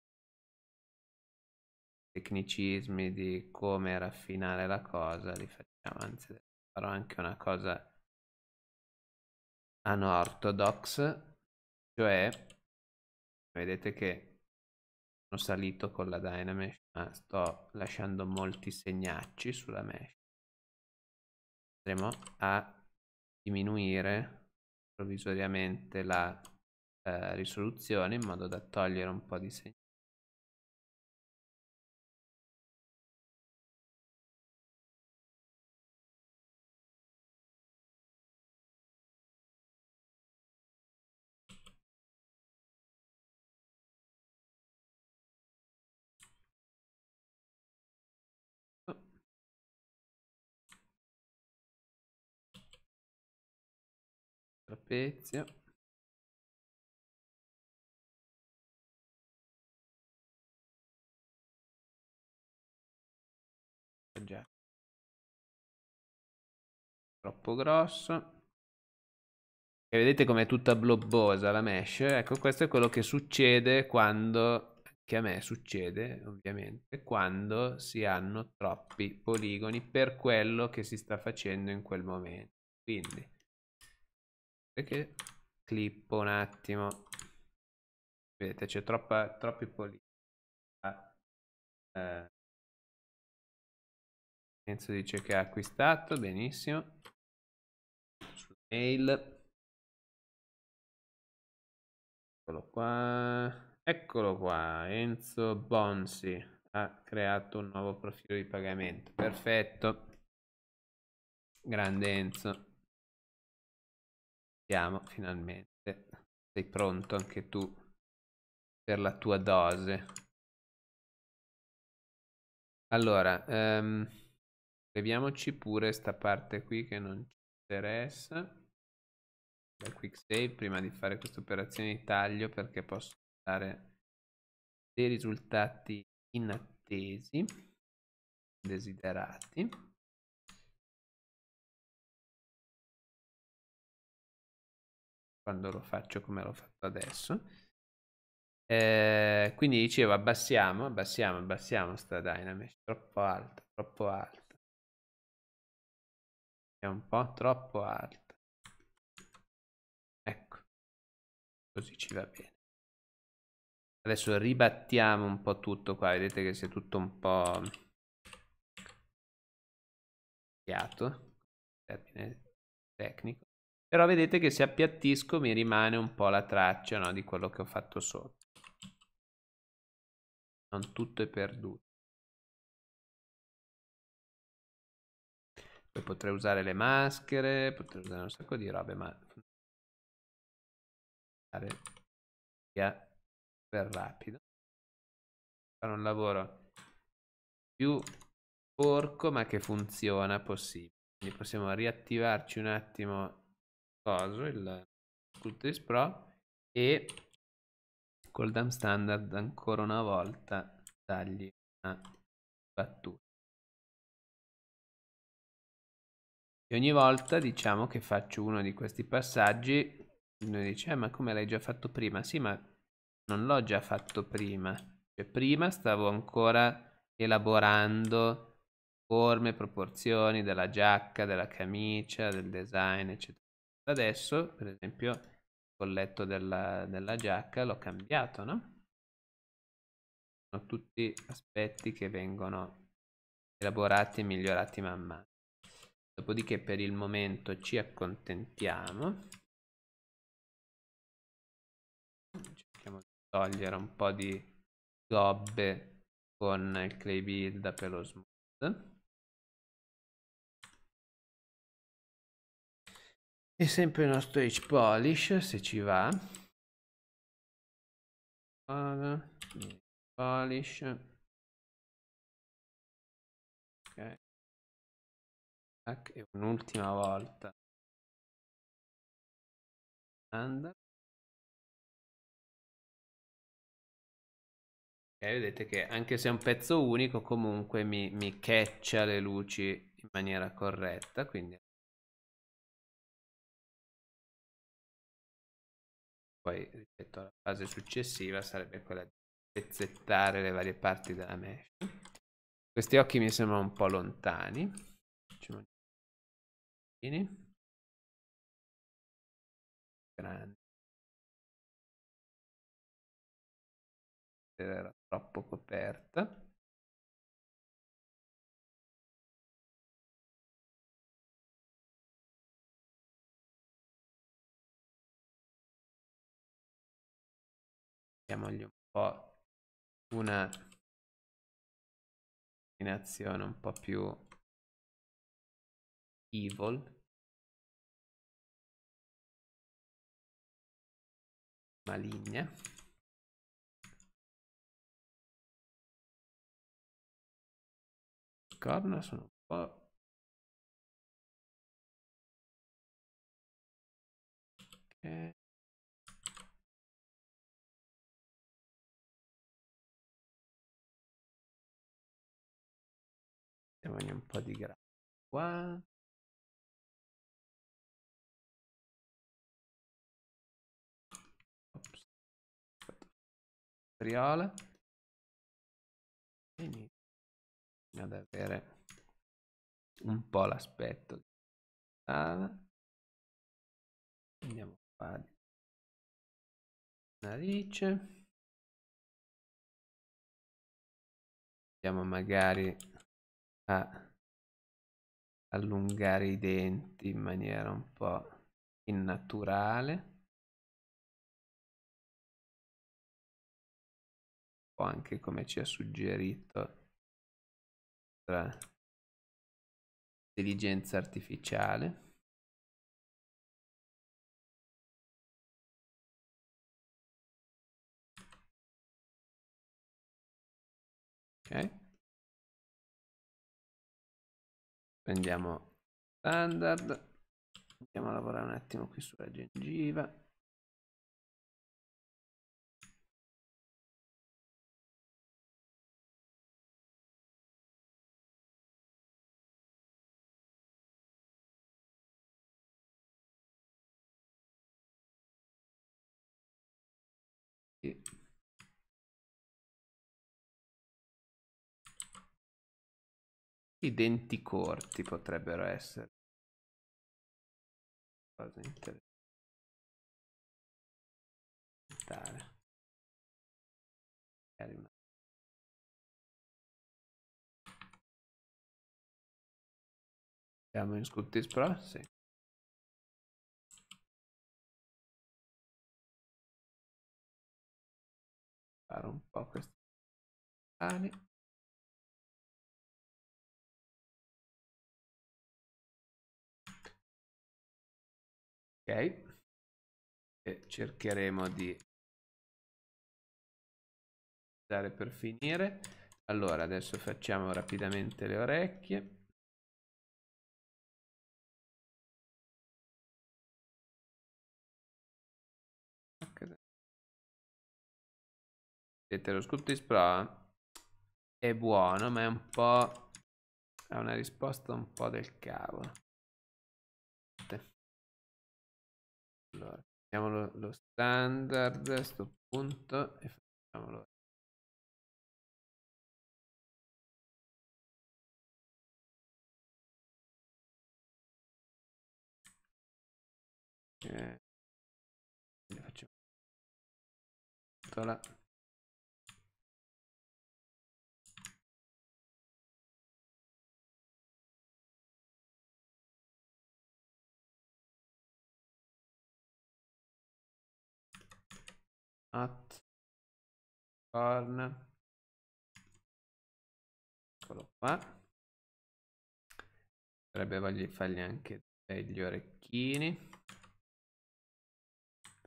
tecnicismi di come raffinare la cosa li facciamo, anzi farò anche una cosa unorthodox, cioè vedete che salito con la Dynamesh ma sto lasciando molti segnacci sulla mesh, andremo a diminuire provvisoriamente la eh, risoluzione in modo da togliere un po' di segnacci trapezio. Già. Troppo grosso. E vedete com'è tutta blobbosa la mesh? Ecco, questo è quello che succede quando, che a me succede ovviamente, quando si hanno troppi poligoni per quello che si sta facendo in quel momento. Quindi, perché clippo un attimo, vedete c'è troppa, troppi poligoni. Ah, eh. Enzo dice che ha acquistato, benissimo, su mail. Eccolo qua, eccolo qua, Enzo Bonsi ha creato un nuovo profilo di pagamento, perfetto, grande Enzo, siamo finalmente, sei pronto anche tu per la tua dose. Allora, ehm, leviamoci pure sta parte qui che non ci interessa. Quick save prima di fare questa operazione di taglio perché posso dare dei risultati inattesi, desiderati. Quando lo faccio come l'ho fatto adesso, eh, quindi dicevo abbassiamo, abbassiamo, abbassiamo sta Dynamesh, troppo alta, troppo alta, è un po' troppo alta. Così ci va bene. Adesso ribattiamo un po' tutto qua. Vedete che si è tutto un po' appiatto, termine tecnico. Però vedete che se appiattisco mi rimane un po' la traccia, no, di quello che ho fatto sotto. Non tutto è perduto. Poi potrei usare le maschere, potrei usare un sacco di robe, ma via per rapido, fare un lavoro più porco ma che funziona possibile. Quindi possiamo riattivarci un attimo coso, il Sculptris Pro, e col dump standard ancora una volta dargli una battuta e ogni volta diciamo che faccio uno di questi passaggi. Noi dice, eh, ma come l'hai già fatto prima? Sì, ma non l'ho già fatto prima. Cioè, prima stavo ancora elaborando forme, proporzioni della giacca, della camicia, del design, eccetera. Adesso, per esempio, il colletto della, della giacca l'ho cambiato, no? Sono tutti aspetti che vengono elaborati e migliorati man mano. Dopodiché, per il momento, ci accontentiamo. Cerchiamo di togliere un po' di gobbe con il clay build per lo smooth. E sempre il nostro edge polish se ci va. Polish. Ok. E un'ultima volta. And Eh, vedete che anche se è un pezzo unico comunque mi, mi catcha le luci in maniera corretta, quindi poi ripeto la fase successiva sarebbe quella di pezzettare le varie parti della mesh. Questi occhi mi sembrano un po' lontani, grandi, era troppo coperta. Diamogli un po' una combinazione un po' più evil, maligna. Corna sono un po' eh. Andiamo un po' di grado qua. Ops. Materiale. Quindi ad avere un po' l'aspetto di sala. Andiamo qua di narice. Andiamo magari a allungare i denti in maniera un po' innaturale, o anche come ci ha suggerito tra intelligenza artificiale. Ok, prendiamo standard, andiamo a lavorare un attimo qui sulla gengiva. E i denti corti potrebbero essere cosa interessante. Siamo in Sculptris Pro? Sì. Fare un po' questi ali. Ok, e cercheremo di dare per finire. Allora, adesso facciamo rapidamente le orecchie. Okay. Vedete, lo Sculptris Pro è buono, ma è un po', ha una risposta un po' del cavolo. Allora, mettiamo lo, lo standard a questo punto e facciamolo. Okay. Facciamo tutto là. At corn, eccolo qua. Potrebbe fargli anche degli orecchini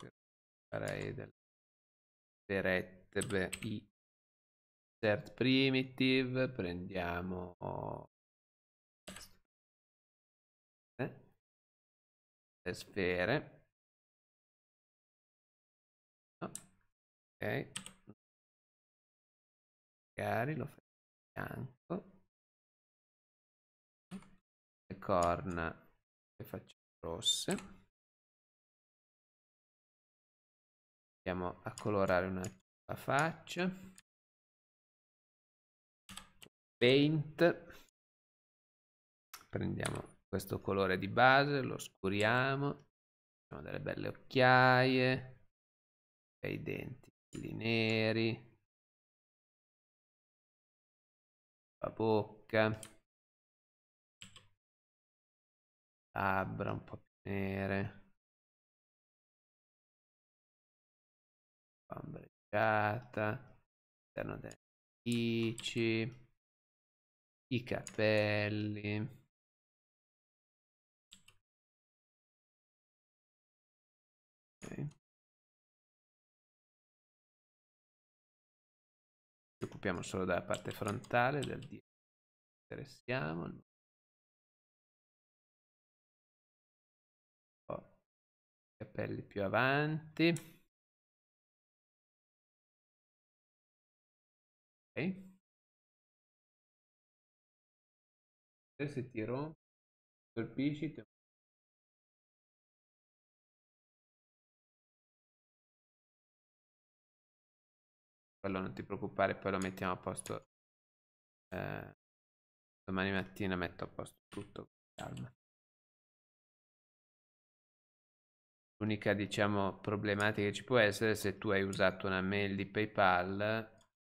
per fare delle rettebe. I insert primitive, prendiamo eh. le sfere. Ok, magari lo faccio bianco, le corna le faccio rosse. Andiamo a colorare una la faccia, paint, prendiamo questo colore di base, lo oscuriamo, facciamo delle belle occhiaie, i denti neri, la bocca, labbra un po' più nere, ombreggiata, all'interno delle narici, i capelli. Okay. Ci occupiamo solo della parte frontale del D. Interessiamo. Capelli. capelli più avanti. Ok. Se ti rompi, colpisci, te... quello non ti preoccupare, poi lo mettiamo a posto. Eh, domani mattina metto a posto tutto. Calma. L'unica, diciamo, problematica che ci può essere è se tu hai usato una mail di PayPal,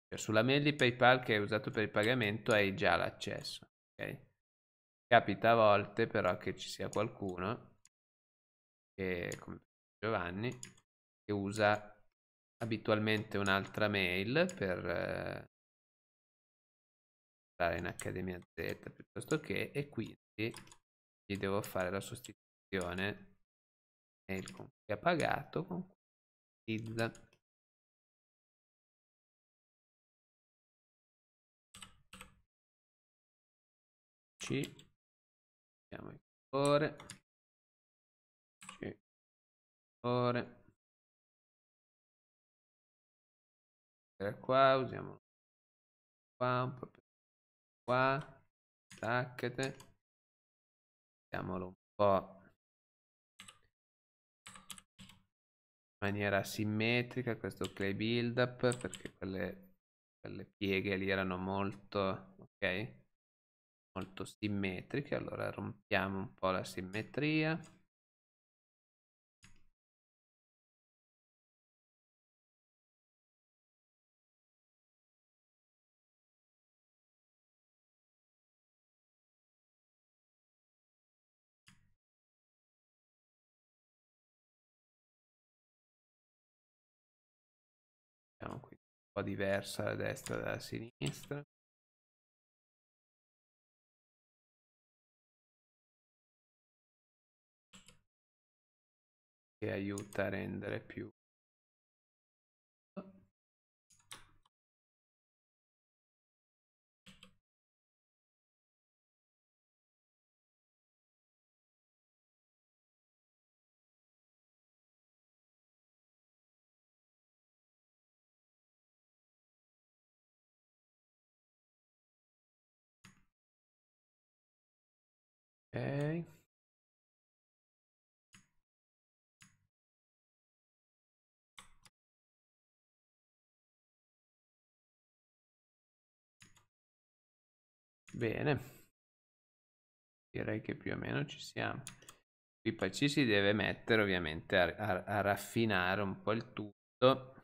cioè sulla mail di PayPal che hai usato per il pagamento hai già l'accesso, ok? Capita a volte però che ci sia qualcuno che, come Giovanni, che usa abitualmente un'altra mail per eh, stare in Accademia Z piuttosto che, e quindi gli devo fare la sostituzione mail con cui ha pagato con cui utilizza. C. Mettiamo il colore, il colore. Qua usiamo qua un po' più qua, tacchete, mettiamolo un po' in maniera simmetrica questo clay build up, perché quelle, quelle pieghe lì erano molto, ok, molto simmetriche. Allora rompiamo un po' la simmetria, diciamo qui un po' diversa la destra dalla sinistra. Che aiuta a rendere più. Ok. Bene, direi che più o meno ci siamo. Qui poi ci si deve mettere ovviamente a, a, a raffinare un po' il tutto.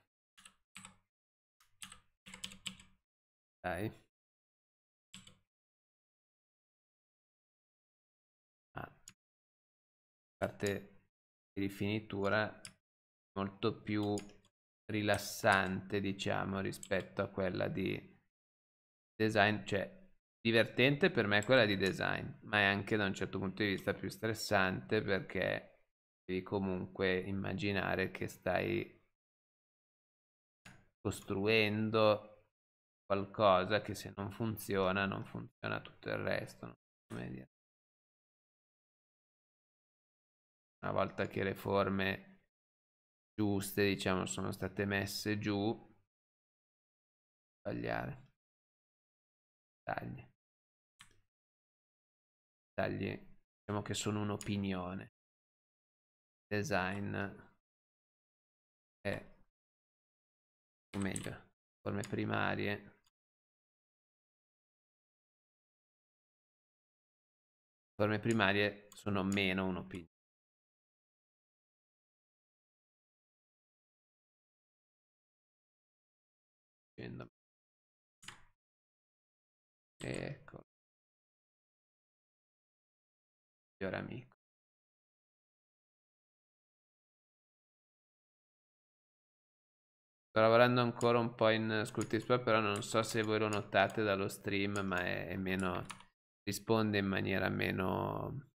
Dai. Ah. La parte di rifinitura molto più rilassante, diciamo, rispetto a quella di design, cioè divertente per me è quella di design, ma è anche da un certo punto di vista più stressante, perché devi comunque immaginare che stai costruendo qualcosa che se non funziona non funziona tutto il resto, non so come dire. Una volta che le forme giuste, diciamo, sono state messe giù, tagliare, tagli. Tagli, diciamo che sono un'opinione. Design è, o meglio, forme primarie, forme primarie sono meno un'opinione. Ecco, miglior amico. Sto lavorando ancora un po' in Sculptris Pro, però non so se voi lo notate dallo stream, ma è, è meno, risponde in maniera meno,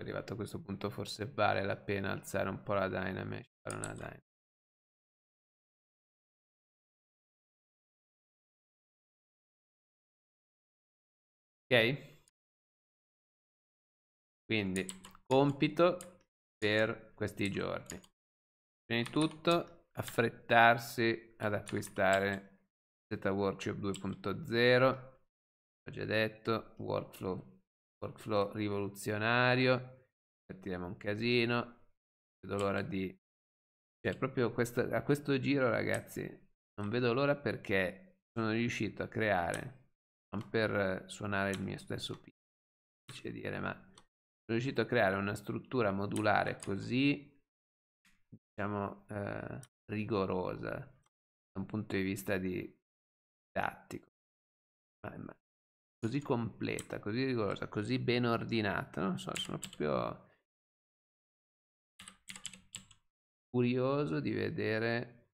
arrivato a questo punto forse vale la pena alzare un po' la Dynamesh, fare una Dynamesh. Ok, Quindi compito per questi giorni: prima di tutto affrettarsi ad acquistare Z Workshop due punto zero, l'ho già detto, workflow, workflow rivoluzionario, partiremo un casino, vedo l'ora di... Cioè proprio questo, a questo giro ragazzi non vedo l'ora, perché sono riuscito a creare, non per suonare il mio stesso piccolo, dire, ma sono riuscito a creare una struttura modulare così, diciamo, eh, rigorosa da un punto di vista di didattico, ma, ma così completa, così rigorosa, così ben ordinata, non so, sono proprio curioso di vedere,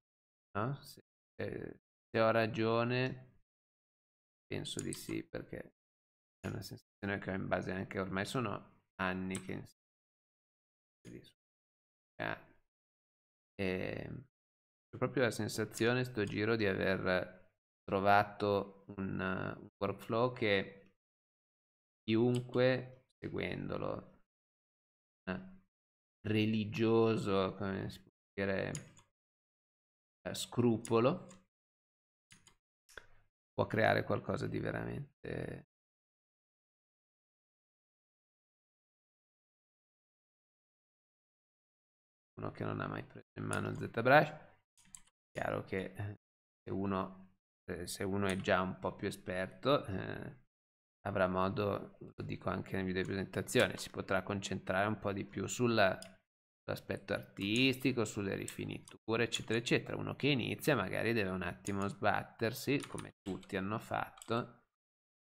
no? se, se, se ho ragione. Penso di sì, perché è una sensazione che ho in base anche, ormai sono anni che insegno. Ah. E ho proprio la sensazione sto giro di aver trovato un, un workflow che chiunque, seguendolo, religioso, come si può dire, scrupolo, può creare qualcosa di veramente... Uno che non ha mai preso in mano ZBrush, è chiaro che se uno, se uno è già un po' più esperto, eh, avrà modo, lo dico anche nel video di presentazione, si potrà concentrare un po' di più sulla, sull'aspetto artistico, sulle rifiniture, eccetera, eccetera. Uno che inizia magari deve un attimo sbattersi, come tutti hanno fatto,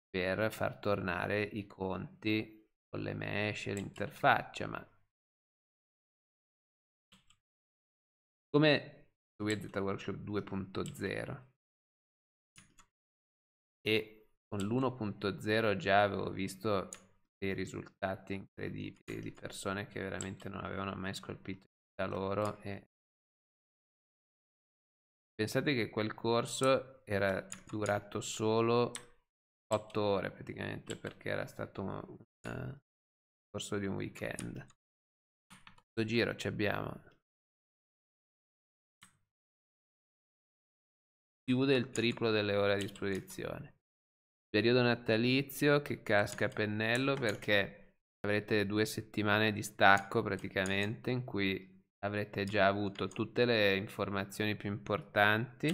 per far tornare i conti con le mesh e l'interfaccia, ma come Z Workshop due punto zero e con l'uno punto zero già avevo visto dei risultati incredibili di persone che veramente non avevano mai scolpito da loro, e pensate che quel corso era durato solo otto ore praticamente, perché era stato un, un corso di un weekend. Questo giro ci abbiamo, chiude il triplo delle ore a disposizione. Periodo natalizio che casca a pennello, perché avrete due settimane di stacco praticamente, in cui avrete già avuto tutte le informazioni più importanti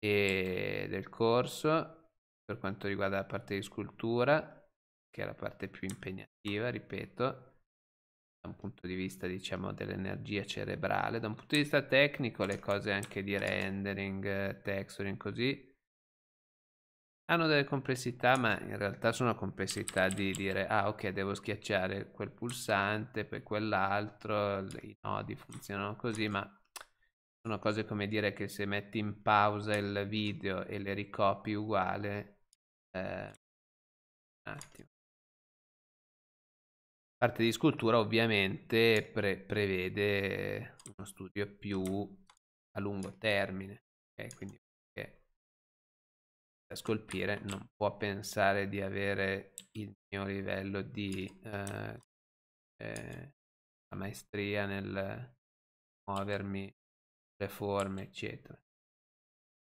e del corso per quanto riguarda la parte di scultura, che è la parte più impegnativa, ripeto, da un punto di vista, diciamo, dell'energia cerebrale. Da un punto di vista tecnico, le cose anche di rendering, texturing, così, hanno delle complessità, ma in realtà sono complessità di dire, ah ok, devo schiacciare quel pulsante, poi quell'altro, i nodi funzionano così, ma sono cose, come dire, che se metti in pausa il video e le ricopi uguale, eh, un attimo. Parte di scultura ovviamente pre prevede uno studio più a lungo termine, okay? Quindi perché da scolpire non può pensare di avere il mio livello di eh, eh, la maestria nel muovermi le forme, eccetera.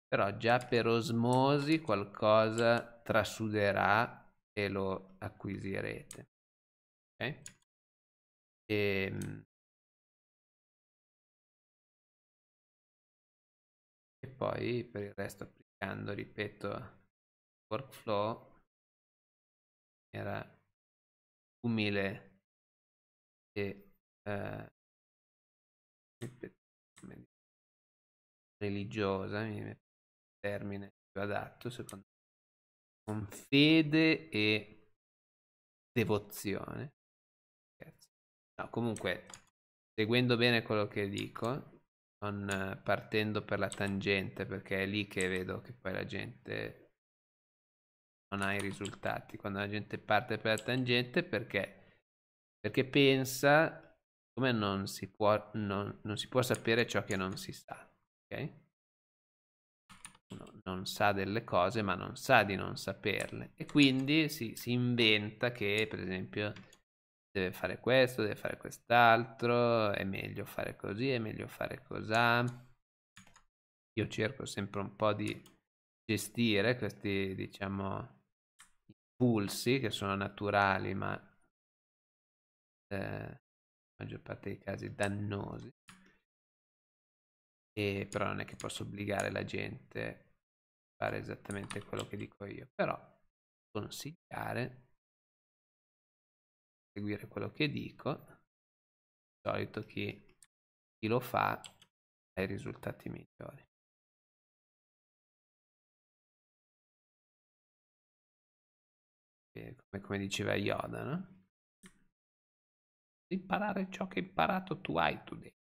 Però già per osmosi qualcosa trasuderà e lo acquisirete. E poi per il resto, applicando, ripeto, workflow era umile e eh, religiosa, mi metto il termine più adatto secondo me, con fede e devozione. No, comunque, seguendo bene quello che dico, non partendo per la tangente, perché è lì che vedo che poi la gente non ha i risultati. Quando la gente parte per la tangente, perché? Perché pensa, come non si può, non, non si può sapere ciò che non si sa, ok? No, non sa delle cose, ma non sa di non saperle, e quindi si, si inventa che per esempio deve fare questo, deve fare quest'altro, è meglio fare così, è meglio fare cos'ha. Io cerco sempre un po' di gestire questi, diciamo, impulsi che sono naturali ma eh, nella maggior parte dei casi dannosi. E però non è che posso obbligare la gente a fare esattamente quello che dico io, però consigliare, seguire quello che dico. Di solito chi, chi lo fa ha i risultati migliori. E come, come diceva Yoda, no? Imparare ciò che hai imparato tu hai today.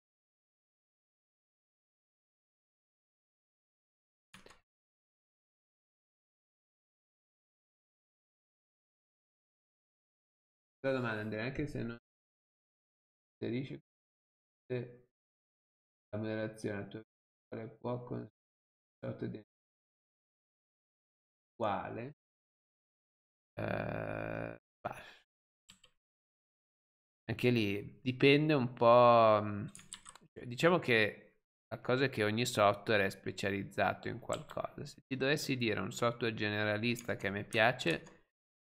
La domanda, Andrea, anche se non inserisci la moderazione, tu può considerare uguale eh, anche lì dipende un po', diciamo che la cosa è che ogni software è specializzato in qualcosa. Se ti dovessi dire un software generalista che a me piace,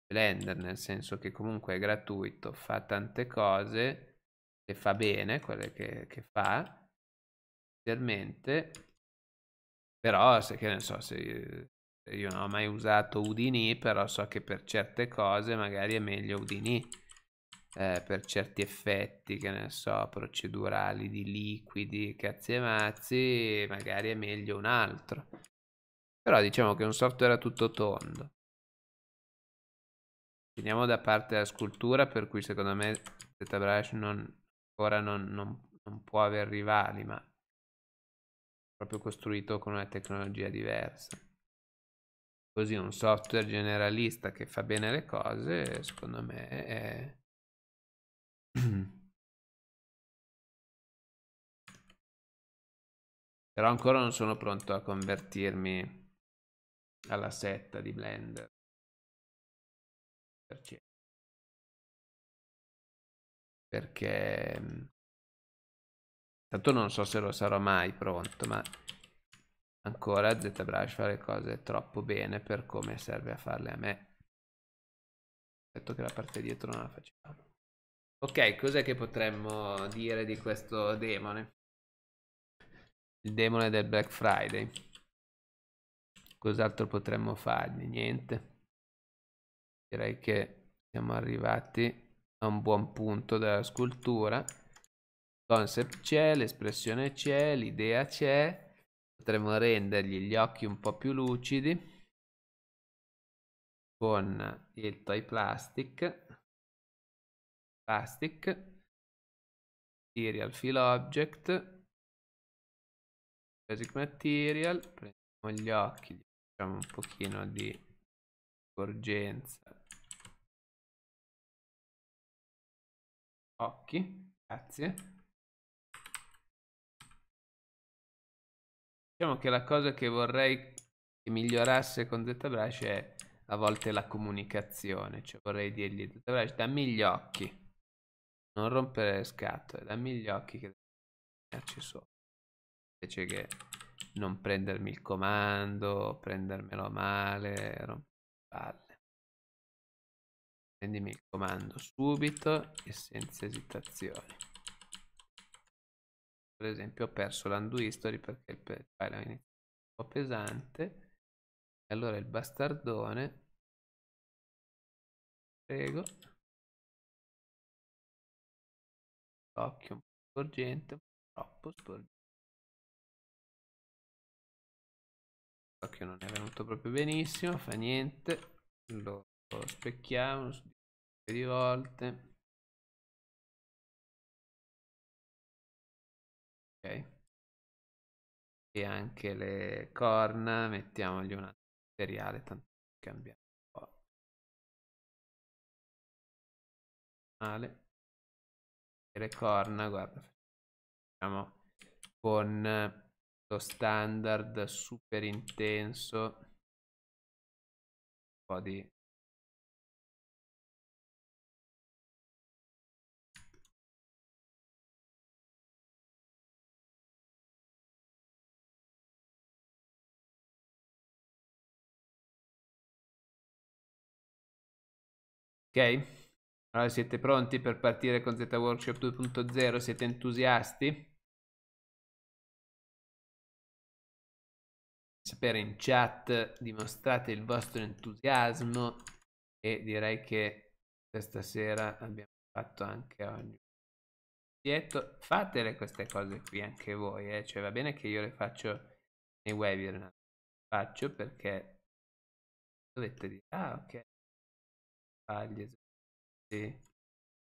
Blender, nel senso che comunque è gratuito, fa tante cose e fa bene quelle che, che fa inizialmente. Però se, che ne so, se io, se io non ho mai usato Houdini, però so che per certe cose magari è meglio Houdini, eh, per certi effetti, che ne so, procedurali di liquidi, cazzi e mazzi, magari è meglio un altro. Però diciamo che un software a tutto tondo. Teniamo da parte la scultura, per cui secondo me ZBrush non, ancora non, non, non può aver rivali, ma è proprio costruito con una tecnologia diversa. Così un software generalista che fa bene le cose, secondo me è... Però ancora non sono pronto a convertirmi alla setta di Blender. Perché, perché tanto non so se lo sarò mai pronto, ma ancora ZBrush fa le cose troppo bene per come serve a farle a me. Detto che la parte dietro non la facciamo. Ok, cos'è che potremmo dire di questo demone? Il demone del Black Friday. Cos'altro potremmo fargli? Niente. Direi che siamo arrivati a un buon punto della scultura. Il concept c'è, l'espressione c'è, l'idea c'è. Potremmo rendergli gli occhi un po' più lucidi con il toy plastic, plastic, material fill object, basic material. Prendiamo gli occhi, gli facciamo un pochino di sporgenza. Occhi, grazie. Diciamo che la cosa che vorrei che migliorasse con ZBrush è a volte la comunicazione, cioè vorrei dirgli: ZBrush, dammi gli occhi, non rompere le scatole, dammi gli occhi che ci sono, invece che non prendermi il comando, prendermelo male, rompere le palle. Prendimi il comando subito e senza esitazioni. Per esempio ho perso l'undo history perché il file è un po' pesante. E allora il bastardone, prego, occhio un po' sporgente, un po' troppo sporgente. L'occhio non è venuto proprio benissimo, fa niente. Allora, lo specchiamo un paio di volte. Ok, e anche le corna mettiamogli un altro materiale, tanto cambiamo un po'. Male. E le corna, guarda, facciamo con lo standard super intenso, un po' di ok. Allora, siete pronti per partire con Z Workshop due punto zero? Siete entusiasti? Sapere in chat, dimostrate il vostro entusiasmo, e direi che questa sera abbiamo fatto anche oggi. Dietro, fatele queste cose qui anche voi, eh? Cioè va bene che io le faccio nei webinar, le faccio perché dovete dire, ah ok, fagli esercizi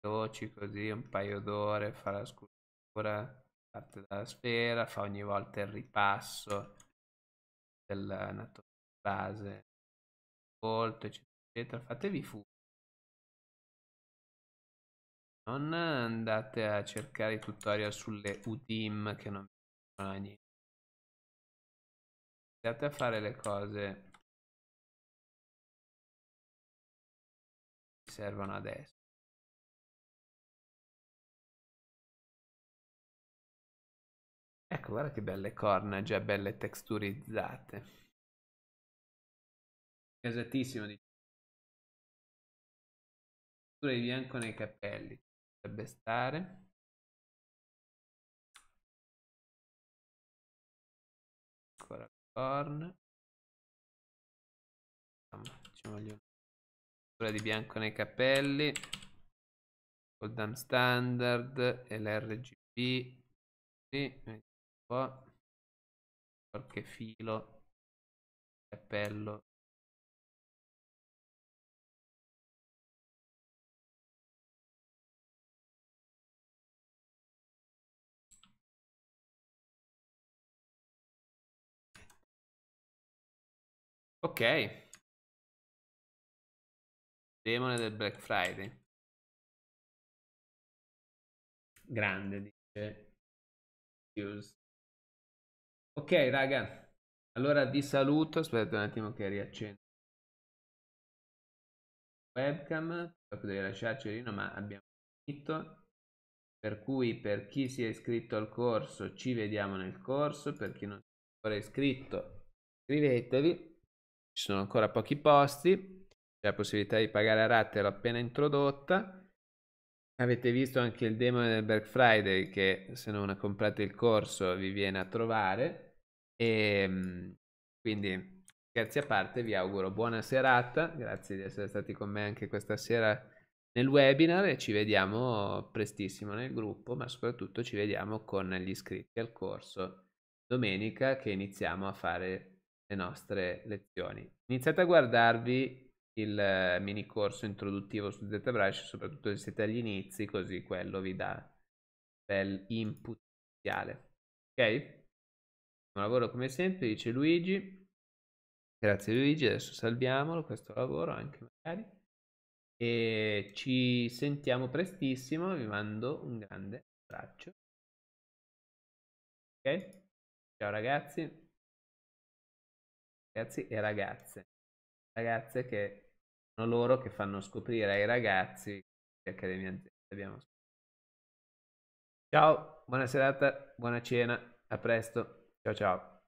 veloci così, un paio d'ore, fa la scultura, parte dalla sfera, fa ogni volta il ripasso della natura base, volto, eccetera, eccetera. Fatevi fu. Non andate a cercare i tutorial sulle U D I M che non vi dicono niente. Andate a fare le cose servono adesso. Ecco, guarda che belle corna, già belle texturizzate. Casatissimo di textura di bianco nei capelli, dovrebbe stare. Ancora corna. Ci voglio di bianco nei capelli col D A M standard e l'R G B, sì, un po' qualche filo cappello, ok. Demone del Black Friday. Grande, dice. News. Ok, raga. Allora vi saluto. Aspetta un attimo che riaccendo webcam. Potrei lasciarci Rino, ma abbiamo finito. Per cui per chi si è iscritto al corso, ci vediamo nel corso. Per chi non si è ancora iscritto, iscrivetevi. Ci sono ancora pochi posti. La possibilità di pagare a rate l'ho appena introdotta. Avete visto anche il demo del Black Friday che se non comprate il corso vi viene a trovare. E quindi scherzi a parte, vi auguro buona serata, grazie di essere stati con me anche questa sera nel webinar e ci vediamo prestissimo nel gruppo, ma soprattutto ci vediamo con gli iscritti al corso domenica che iniziamo a fare le nostre lezioni. Iniziate a guardarvi il mini corso introduttivo su ZBrush, soprattutto se siete agli inizi, così quello vi dà un bel input iniziale. Ok? Un lavoro come sempre, dice Luigi. Grazie Luigi, adesso salviamolo questo lavoro anche magari. E ci sentiamo prestissimo, vi mando un grande abbraccio. Ok? Ciao ragazzi. Ragazzi e ragazze. Ragazze che sono loro che fanno scoprire ai ragazzi di Accademia ZETA. Ciao, buona serata, buona cena, a presto, ciao ciao.